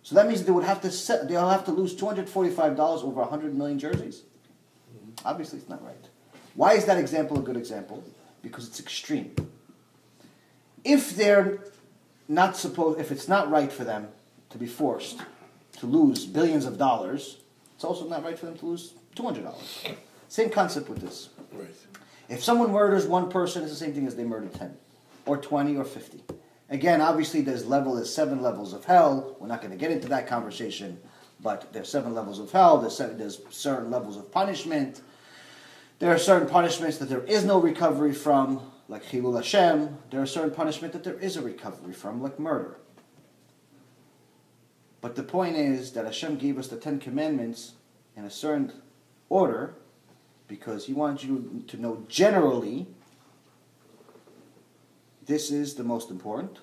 So that means they would have to set, they'll have to lose two hundred forty-five dollars over one hundred million jerseys. Mm-hmm. Obviously, it's not right. Why is that example a good example? Because it's extreme. If they're not supposed, if it's not right for them to be forced to lose billions of dollars, it's also not right for them to lose two hundred dollars. Same concept with this. Right. If someone murders one person, it's the same thing as they murder ten, or twenty, or fifty. Again, obviously, there's level, there's seven levels of hell. We're not going to get into that conversation, but there's seven levels of hell. There's, seven, there's certain levels of punishment. There are certain punishments that there is no recovery from, like Chilul Hashem. There are certain punishments that there is a recovery from, like murder. But the point is that Hashem gave us the Ten Commandments in a certain order because He wants you to know generally this is the most important.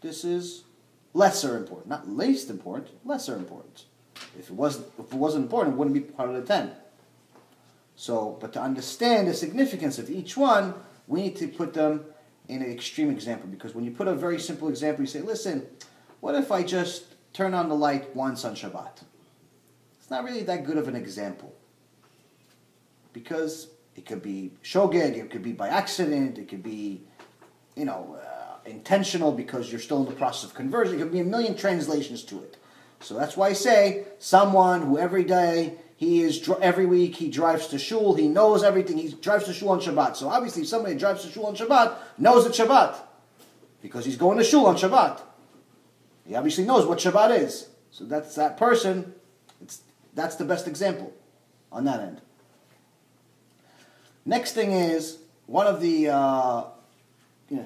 This is lesser important. Not least important, lesser important. If it wasn't, if it wasn't important, it wouldn't be part of the ten. So, but to understand the significance of each one, we need to put them in an extreme example. Because when you put a very simple example, you say, listen, what if I just turn on the light once on Shabbat? It's not really that good of an example. Because it could be shogeg, it could be by accident, it could be... you know, uh, intentional because you're still in the process of conversion. There could be a million translations to it. So that's why I say someone who every day he is every week he drives to shul, he knows everything. He drives to shul on Shabbat. So obviously, if somebody drives to shul on Shabbat, knows it's Shabbat because he's going to shul on Shabbat. He obviously knows what Shabbat is. So that's that person. It's that's the best example on that end. Next thing is one of the. Uh, yeah.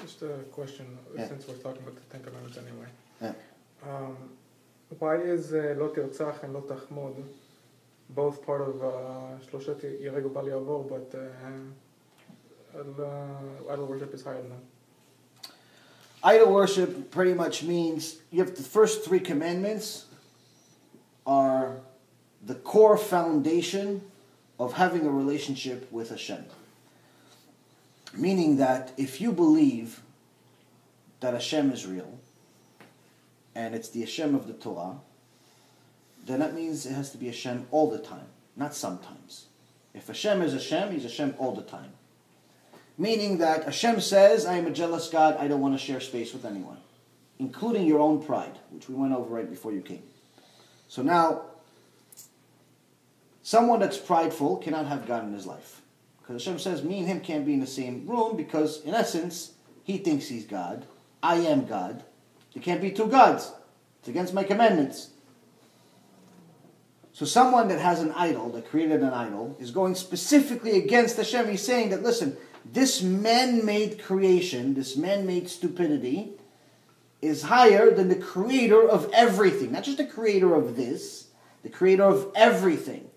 Just a question. Yeah. Since we're talking about the Ten Commandments anyway. Yeah. Um, why is uh, Lo Tirtzach and Lo Tachmod both part of Shloshet Yiregu Bal Yavor, but uh, idol worship is higher than that? Idol worship pretty much means you have the first three commandments are the core foundation of having a relationship with Hashem. Meaning that if you believe that Hashem is real, and it's the Hashem of the Torah, then that means it has to be Hashem all the time, not sometimes. If Hashem is Hashem, He's Hashem all the time. Meaning that Hashem says, I am a jealous God, I don't want to share space with anyone, including your own pride, which we went over right before you came. So now, someone that's prideful cannot have God in his life. Because Hashem says, me and him can't be in the same room, because in essence, he thinks he's God, I am God. There can't be two gods. It's against my commandments. So someone that has an idol, that created an idol, is going specifically against Hashem. He's saying that, listen, this man-made creation, this man-made stupidity, is higher than the creator of everything. Not just the creator of this, the creator of everything.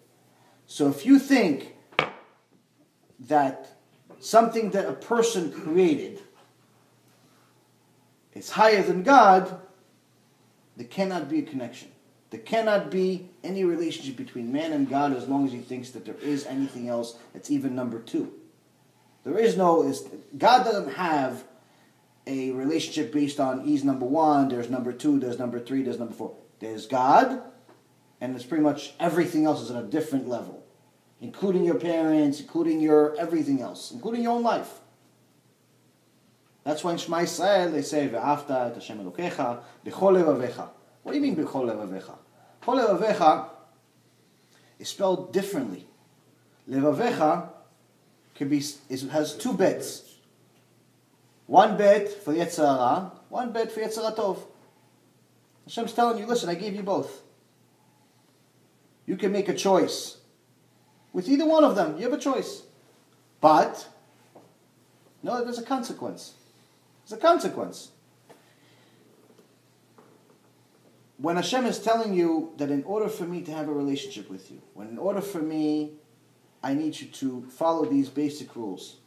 So if you think that something that a person created it's higher than God, there cannot be a connection. There cannot be any relationship between man and God as long as he thinks that there is anything else that's even number two. There is no... God doesn't have a relationship based on he's number one, there's number two, there's number three, there's number four. There's God, and there's pretty much everything else is at a different level, including your parents, including your everything else, including your own life. That's why in Shema Yisrael they say, Ve'afta et Hashem Elokecha, b'chol levavecha. What do you mean b'chol levavecha? B'chol levavecha is spelled differently. Levavecha can be, is, has two bets. One bet for Yetzer Hara, one bet for Yetzer Tov. Hashem's telling you, listen, I gave you both. You can make a choice. With either one of them, you have a choice. But, no, there's a consequence. There's a consequence. When Hashem is telling you that in order for me to have a relationship with you, when in order for me, I need you to follow these basic rules.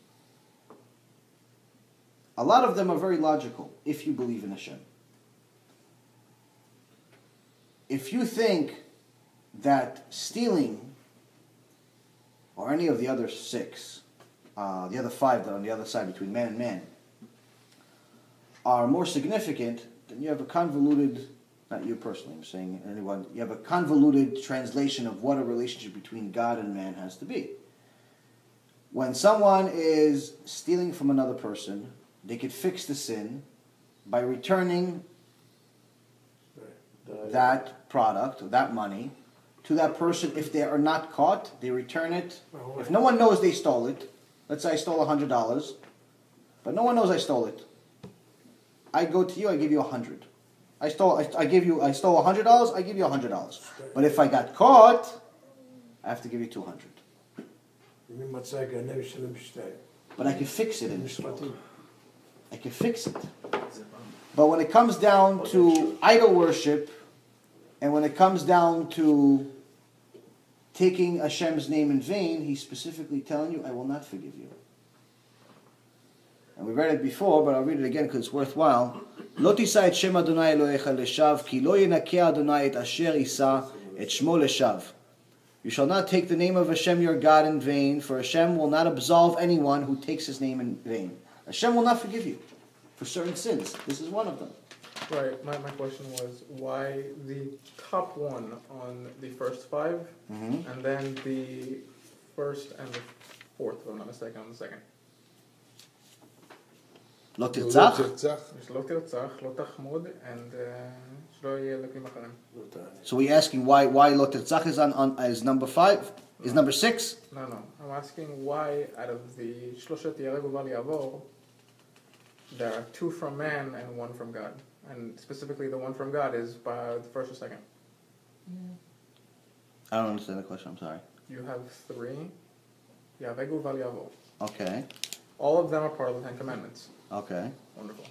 A lot of them are very logical, if you believe in Hashem. If you think that stealing, or any of the other six, uh, the other five that are on the other side between man and man, are more significant, then you have a convoluted, not you personally, I'm saying anyone, you have a convoluted translation of what a relationship between God and man has to be. When someone is stealing from another person, they could fix the sin by returning that product, or that money, to that person. If they are not caught, they return it. If no one knows they stole it, let's say I stole one hundred dollars, but no one knows I stole it. I go to you, I give you one hundred dollars. I stole, I, I give you, I stole one hundred dollars, I give you one hundred dollars. But if I got caught, I have to give you two hundred dollars. But I can fix it in this world. I can fix it. But when it comes down to idol worship, and when it comes down to taking Hashem's name in vain, He's specifically telling you, I will not forgive you. And we read it before, but I'll read it again because it's worthwhile. Lo tisa et shem Adonai Elohecha leshav, ki lo yenakeh Adonai et asher isa et shmo leshav. You shall not take the name of Hashem your God in vain, for Hashem will not absolve anyone who takes His name in vain. Hashem will not forgive you for certain sins. This is one of them. Right. My, my question was why the top one on the first five, mm-hmm. and then the first and the fourth, if I'm not mistaken, on the second. Lo Tirtzach. Lo Tirtzach, Lo Tachmud, and Shlo Yeh Lekim Acharem. So we're asking why why Lo Tirtzach is on, on is number five, is number six. No, no. I'm asking why out of the Shloshet Yaregu Val Yavor, there are two from man and one from God, and specifically the one from God is by the first or second. Yeah. I don't understand the question. I'm sorry. You have three. Yaregu Val Yavor. Okay. All of them are part of the Ten Commandments. Okay. Wonderful.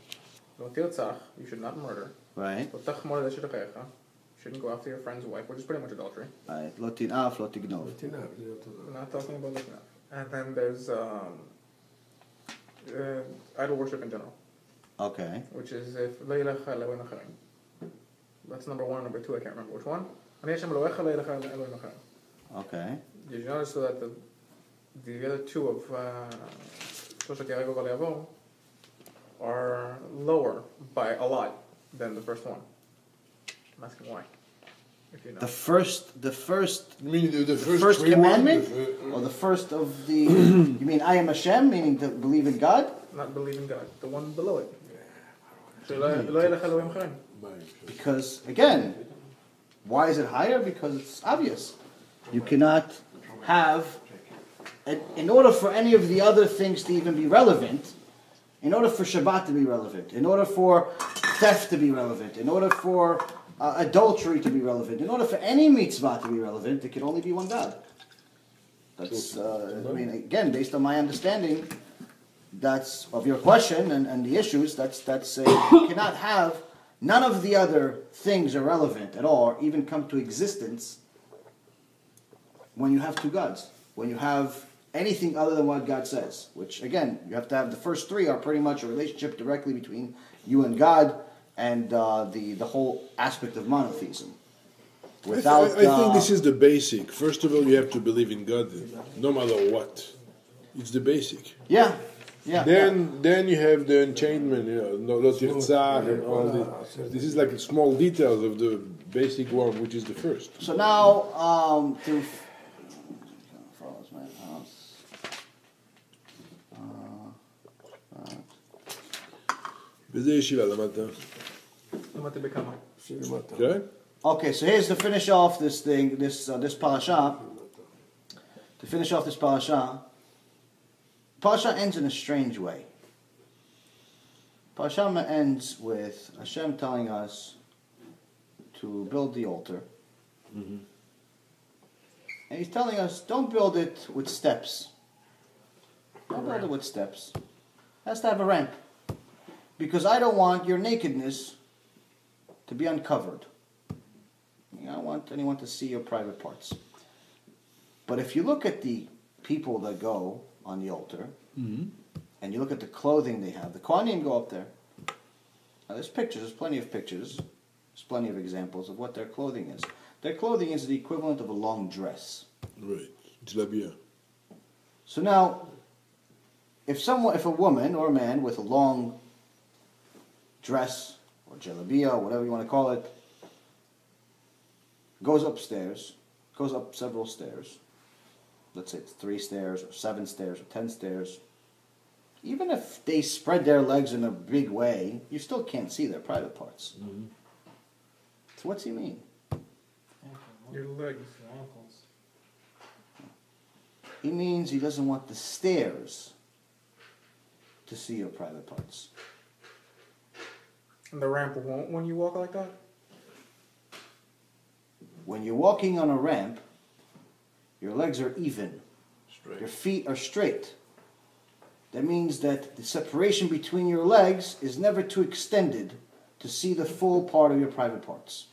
Lo Tirtzach, you should not murder. Right. Lo Tachmor Desherecha, you shouldn't go after your friend's wife, which is pretty much adultery. Right. Lo Tinaf, Lo Tignov. We're not talking about Lo Tinaf. And then there's um, uh, idol worship in general. Okay. Which is if Lo Yilecha Elohim Acharim. That's number one. Number two, I can't remember which one. Ani Hashem Lo Echa Lo Yilecha Elohim Acharim. Okay. Did you notice that the the other two of uh, are lower by a lot than the first one? I'm asking why. If you know. The first, the first, you mean the, the, the first, first commandment, the first, mm. or the first of the. You mean I am Hashem, meaning to believe in God? Not believe in God, the one below it. Yeah. Because again, why is it higher? Because it's obvious. You cannot have. In order for any of the other things to even be relevant, in order for Shabbat to be relevant, in order for theft to be relevant, in order for uh, adultery to be relevant, in order for any mitzvah to be relevant, there can only be one God. That's, uh, I mean, again, based on my understanding, that's of your question and, and the issues. That's that's a, you cannot have none of the other things are relevant at all, or even come to existence when you have two gods, when you have anything other than what God says, which again, you have to have the first three are pretty much a relationship directly between you and God, and uh, the the whole aspect of monotheism. Without, I, th I, I think uh, this is the basic. First of all, you have to believe in God, no matter what. It's the basic. Yeah, yeah. Then, yeah. then you have the enchantment, you know, Lo Tirtzach and all this. This is like small details of the basic one, which is the first. So now um, to. Okay. Okay, so here's to finish off this thing, this uh, this parasha. To finish off this parasha, parasha ends in a strange way. Parasha ends with Hashem telling us to build the altar, mm-hmm. and He's telling us don't build it with steps. Don't build it with steps. It has to have a ramp. Because I don't want your nakedness to be uncovered. I don't want anyone to see your private parts. But if you look at the people that go on the altar, mm-hmm. and you look at the clothing they have, the Kohanim go up there. Now there's pictures, there's plenty of pictures, there's plenty of examples of what their clothing is. Their clothing is the equivalent of a long dress. Right, Jlabia. So now, if someone, if a woman or a man with a long dress, or jalabia, or whatever you want to call it, goes upstairs, goes up several stairs, let's say it's three stairs, or seven stairs, or ten stairs, even if they spread their legs in a big way, you still can't see their private parts. Mm-hmm. So what's he mean? Your legs, your ankles. He means he doesn't want the stairs to see your private parts. And the ramp won't when you walk like that? When you're walking on a ramp, your legs are even. Straight. Your feet are straight. That means that the separation between your legs is never too extended to see the full part of your private parts.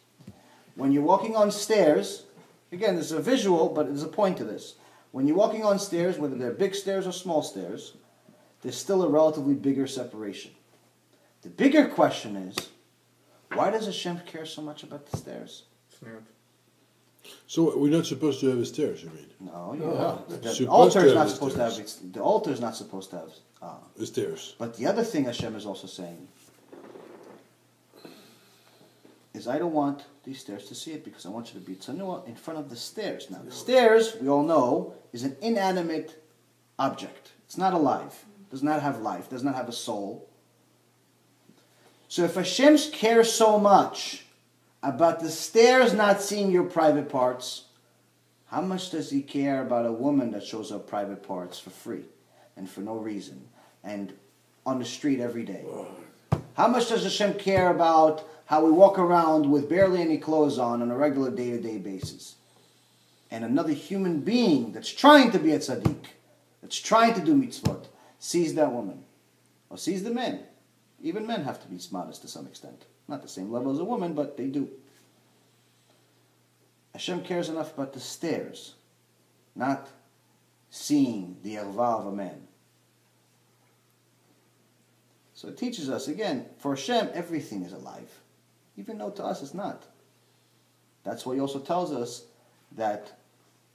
When you're walking on stairs, again, there's a visual, but there's a point to this. When you're walking on stairs, whether they're big stairs or small stairs, there's still a relatively bigger separation. The bigger question is, why does Hashem care so much about the stairs? So we're not supposed to have a stairs, you mean? No, you no. The, the altar is not supposed stairs. to have. It's, the altar is not supposed to have uh, the stairs. But the other thing Hashem is also saying is, I don't want these stairs to see it because I want you to be tzanua in front of the stairs. Now, the stairs, we all know, is an inanimate object. It's not alive. Does not have life. Does not have a soul. So if Hashem cares so much about the stairs not seeing your private parts, how much does he care about a woman that shows up private parts for free and for no reason and on the street every day? How much does Hashem care about how we walk around with barely any clothes on on a regular day-to-day basis? And another human being that's trying to be a tzaddik, that's trying to do mitzvot, sees that woman or sees the men. Even men have to be modest to some extent. Not the same level as a woman, but they do. Hashem cares enough about the stairs, not seeing the erva of a man. So it teaches us, again, for Hashem, everything is alive, even though to us it's not. That's why he also tells us that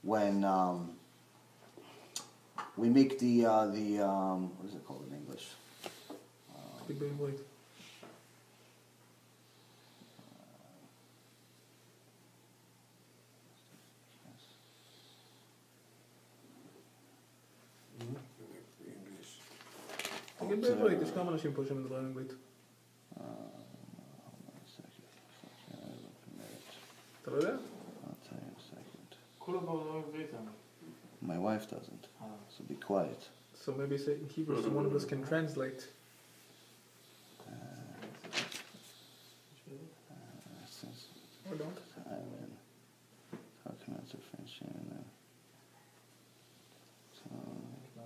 when um, we make the, uh, the um, what is it called in English? Big Bang Blade. Big Bang Blade. There's common Hashem pushing in the Big Bang Blade. I'll tell you in a second. My wife doesn't, so be quiet. So maybe say in Hebrew, so one of us can translate.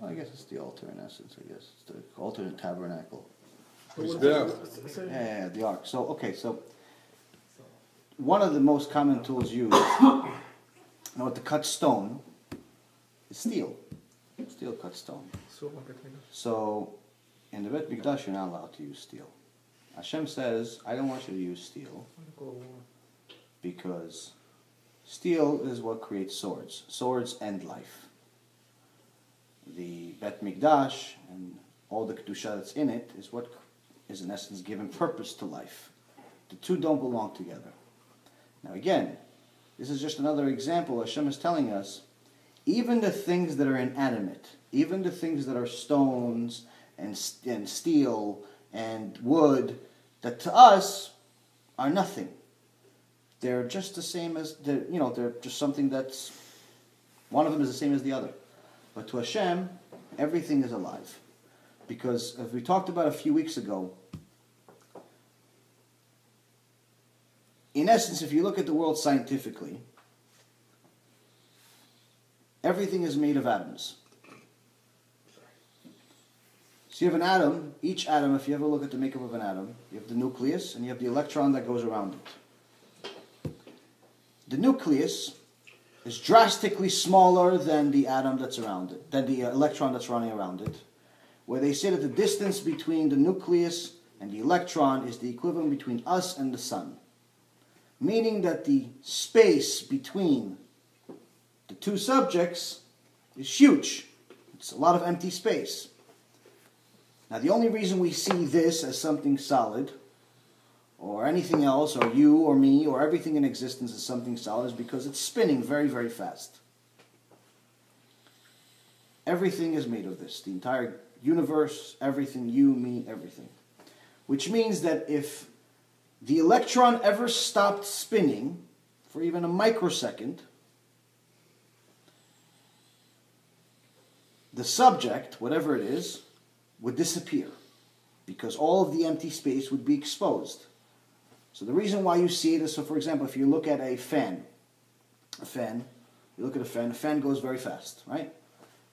I guess it's the altar in essence. I guess it's the altar and tabernacle. Yeah, yeah, the ark. So okay, so one of the most common tools used, you know, to cut stone is steel. Steel cuts stone. So in the Bet Mikdash, you're not allowed to use steel. Hashem says, I don't want you to use steel because steel is what creates swords. Swords end life. The Bet Mikdash and all the Kedusha that's in it is what is in essence given purpose to life. The two don't belong together. Now again, this is just another example. Hashem is telling us, even the things that are inanimate, even the things that are stones and, and steel and wood, that to us are nothing. They're just the same as, you know, they're just something that's, one of them is the same as the other. But to Hashem, everything is alive. Because, as we talked about a few weeks ago, in essence, if you look at the world scientifically, everything is made of atoms. So you have an atom, each atom, if you ever look at the makeup of an atom, you have the nucleus and you have the electron that goes around it. The nucleus is drastically smaller than the atom that's around it, than the electron that's running around it, where they say that the distance between the nucleus and the electron is the equivalent between us and the sun. Meaning that the space between the two subjects is huge. It's a lot of empty space. Now the only reason we see this as something solid, or anything else, or you, or me, or everything in existence is something solid, is because it's spinning very, very fast. Everything is made of this. The entire universe, everything, you, me, everything. Which means that if the electron ever stopped spinning for even a microsecond, the subject, whatever it is, would disappear. Because all of the empty space would be exposed. So the reason why you see it is, so for example, if you look at a fan, a fan, you look at a fan, a fan goes very fast, right?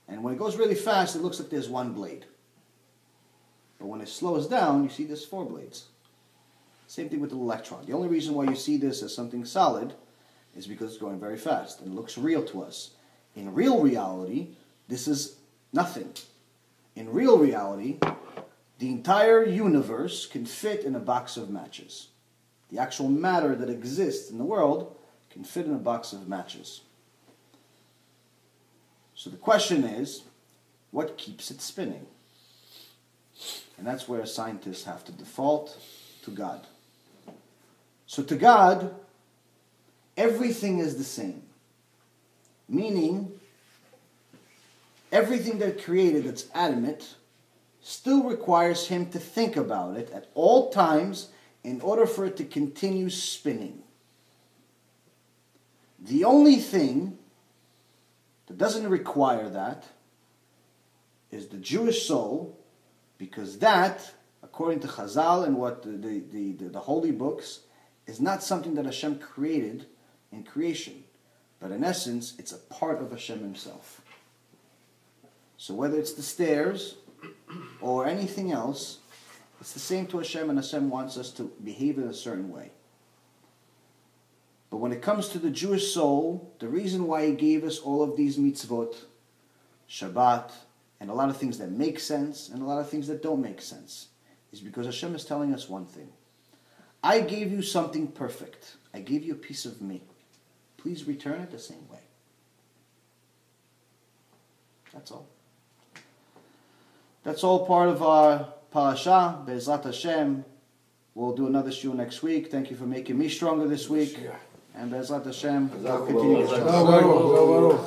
And when it goes really fast, it looks like there's one blade. But when it slows down, you see there's four blades. Same thing with the electron. The only reason why you see this as something solid is because it's going very fast and it looks real to us. In real reality, this is nothing. In real reality, the entire universe can fit in a box of matches. The actual matter that exists in the world can fit in a box of matches. So the question is, what keeps it spinning? And that's where scientists have to default to God. So to God, everything is the same. Meaning, everything that created that's animate still requires him to think about it at all times in order for it to continue spinning. The only thing that doesn't require that is the Jewish soul, because that, according to Chazal and what the, the, the, the, the holy books, is not something that Hashem created in creation. But in essence, it's a part of Hashem himself. So whether it's the stairs or anything else, it's the same to Hashem, and Hashem wants us to behave in a certain way. But when it comes to the Jewish soul, the reason why he gave us all of these mitzvot, Shabbat, and a lot of things that make sense and a lot of things that don't make sense, is because Hashem is telling us one thing. I gave you something perfect. I gave you a piece of me. Please return it the same way. That's all. That's all part of our parasha, Bezalat Hashem. We'll do another shiur next week. Thank you for making me stronger this week. And Bezalat Hashem, we'll continue.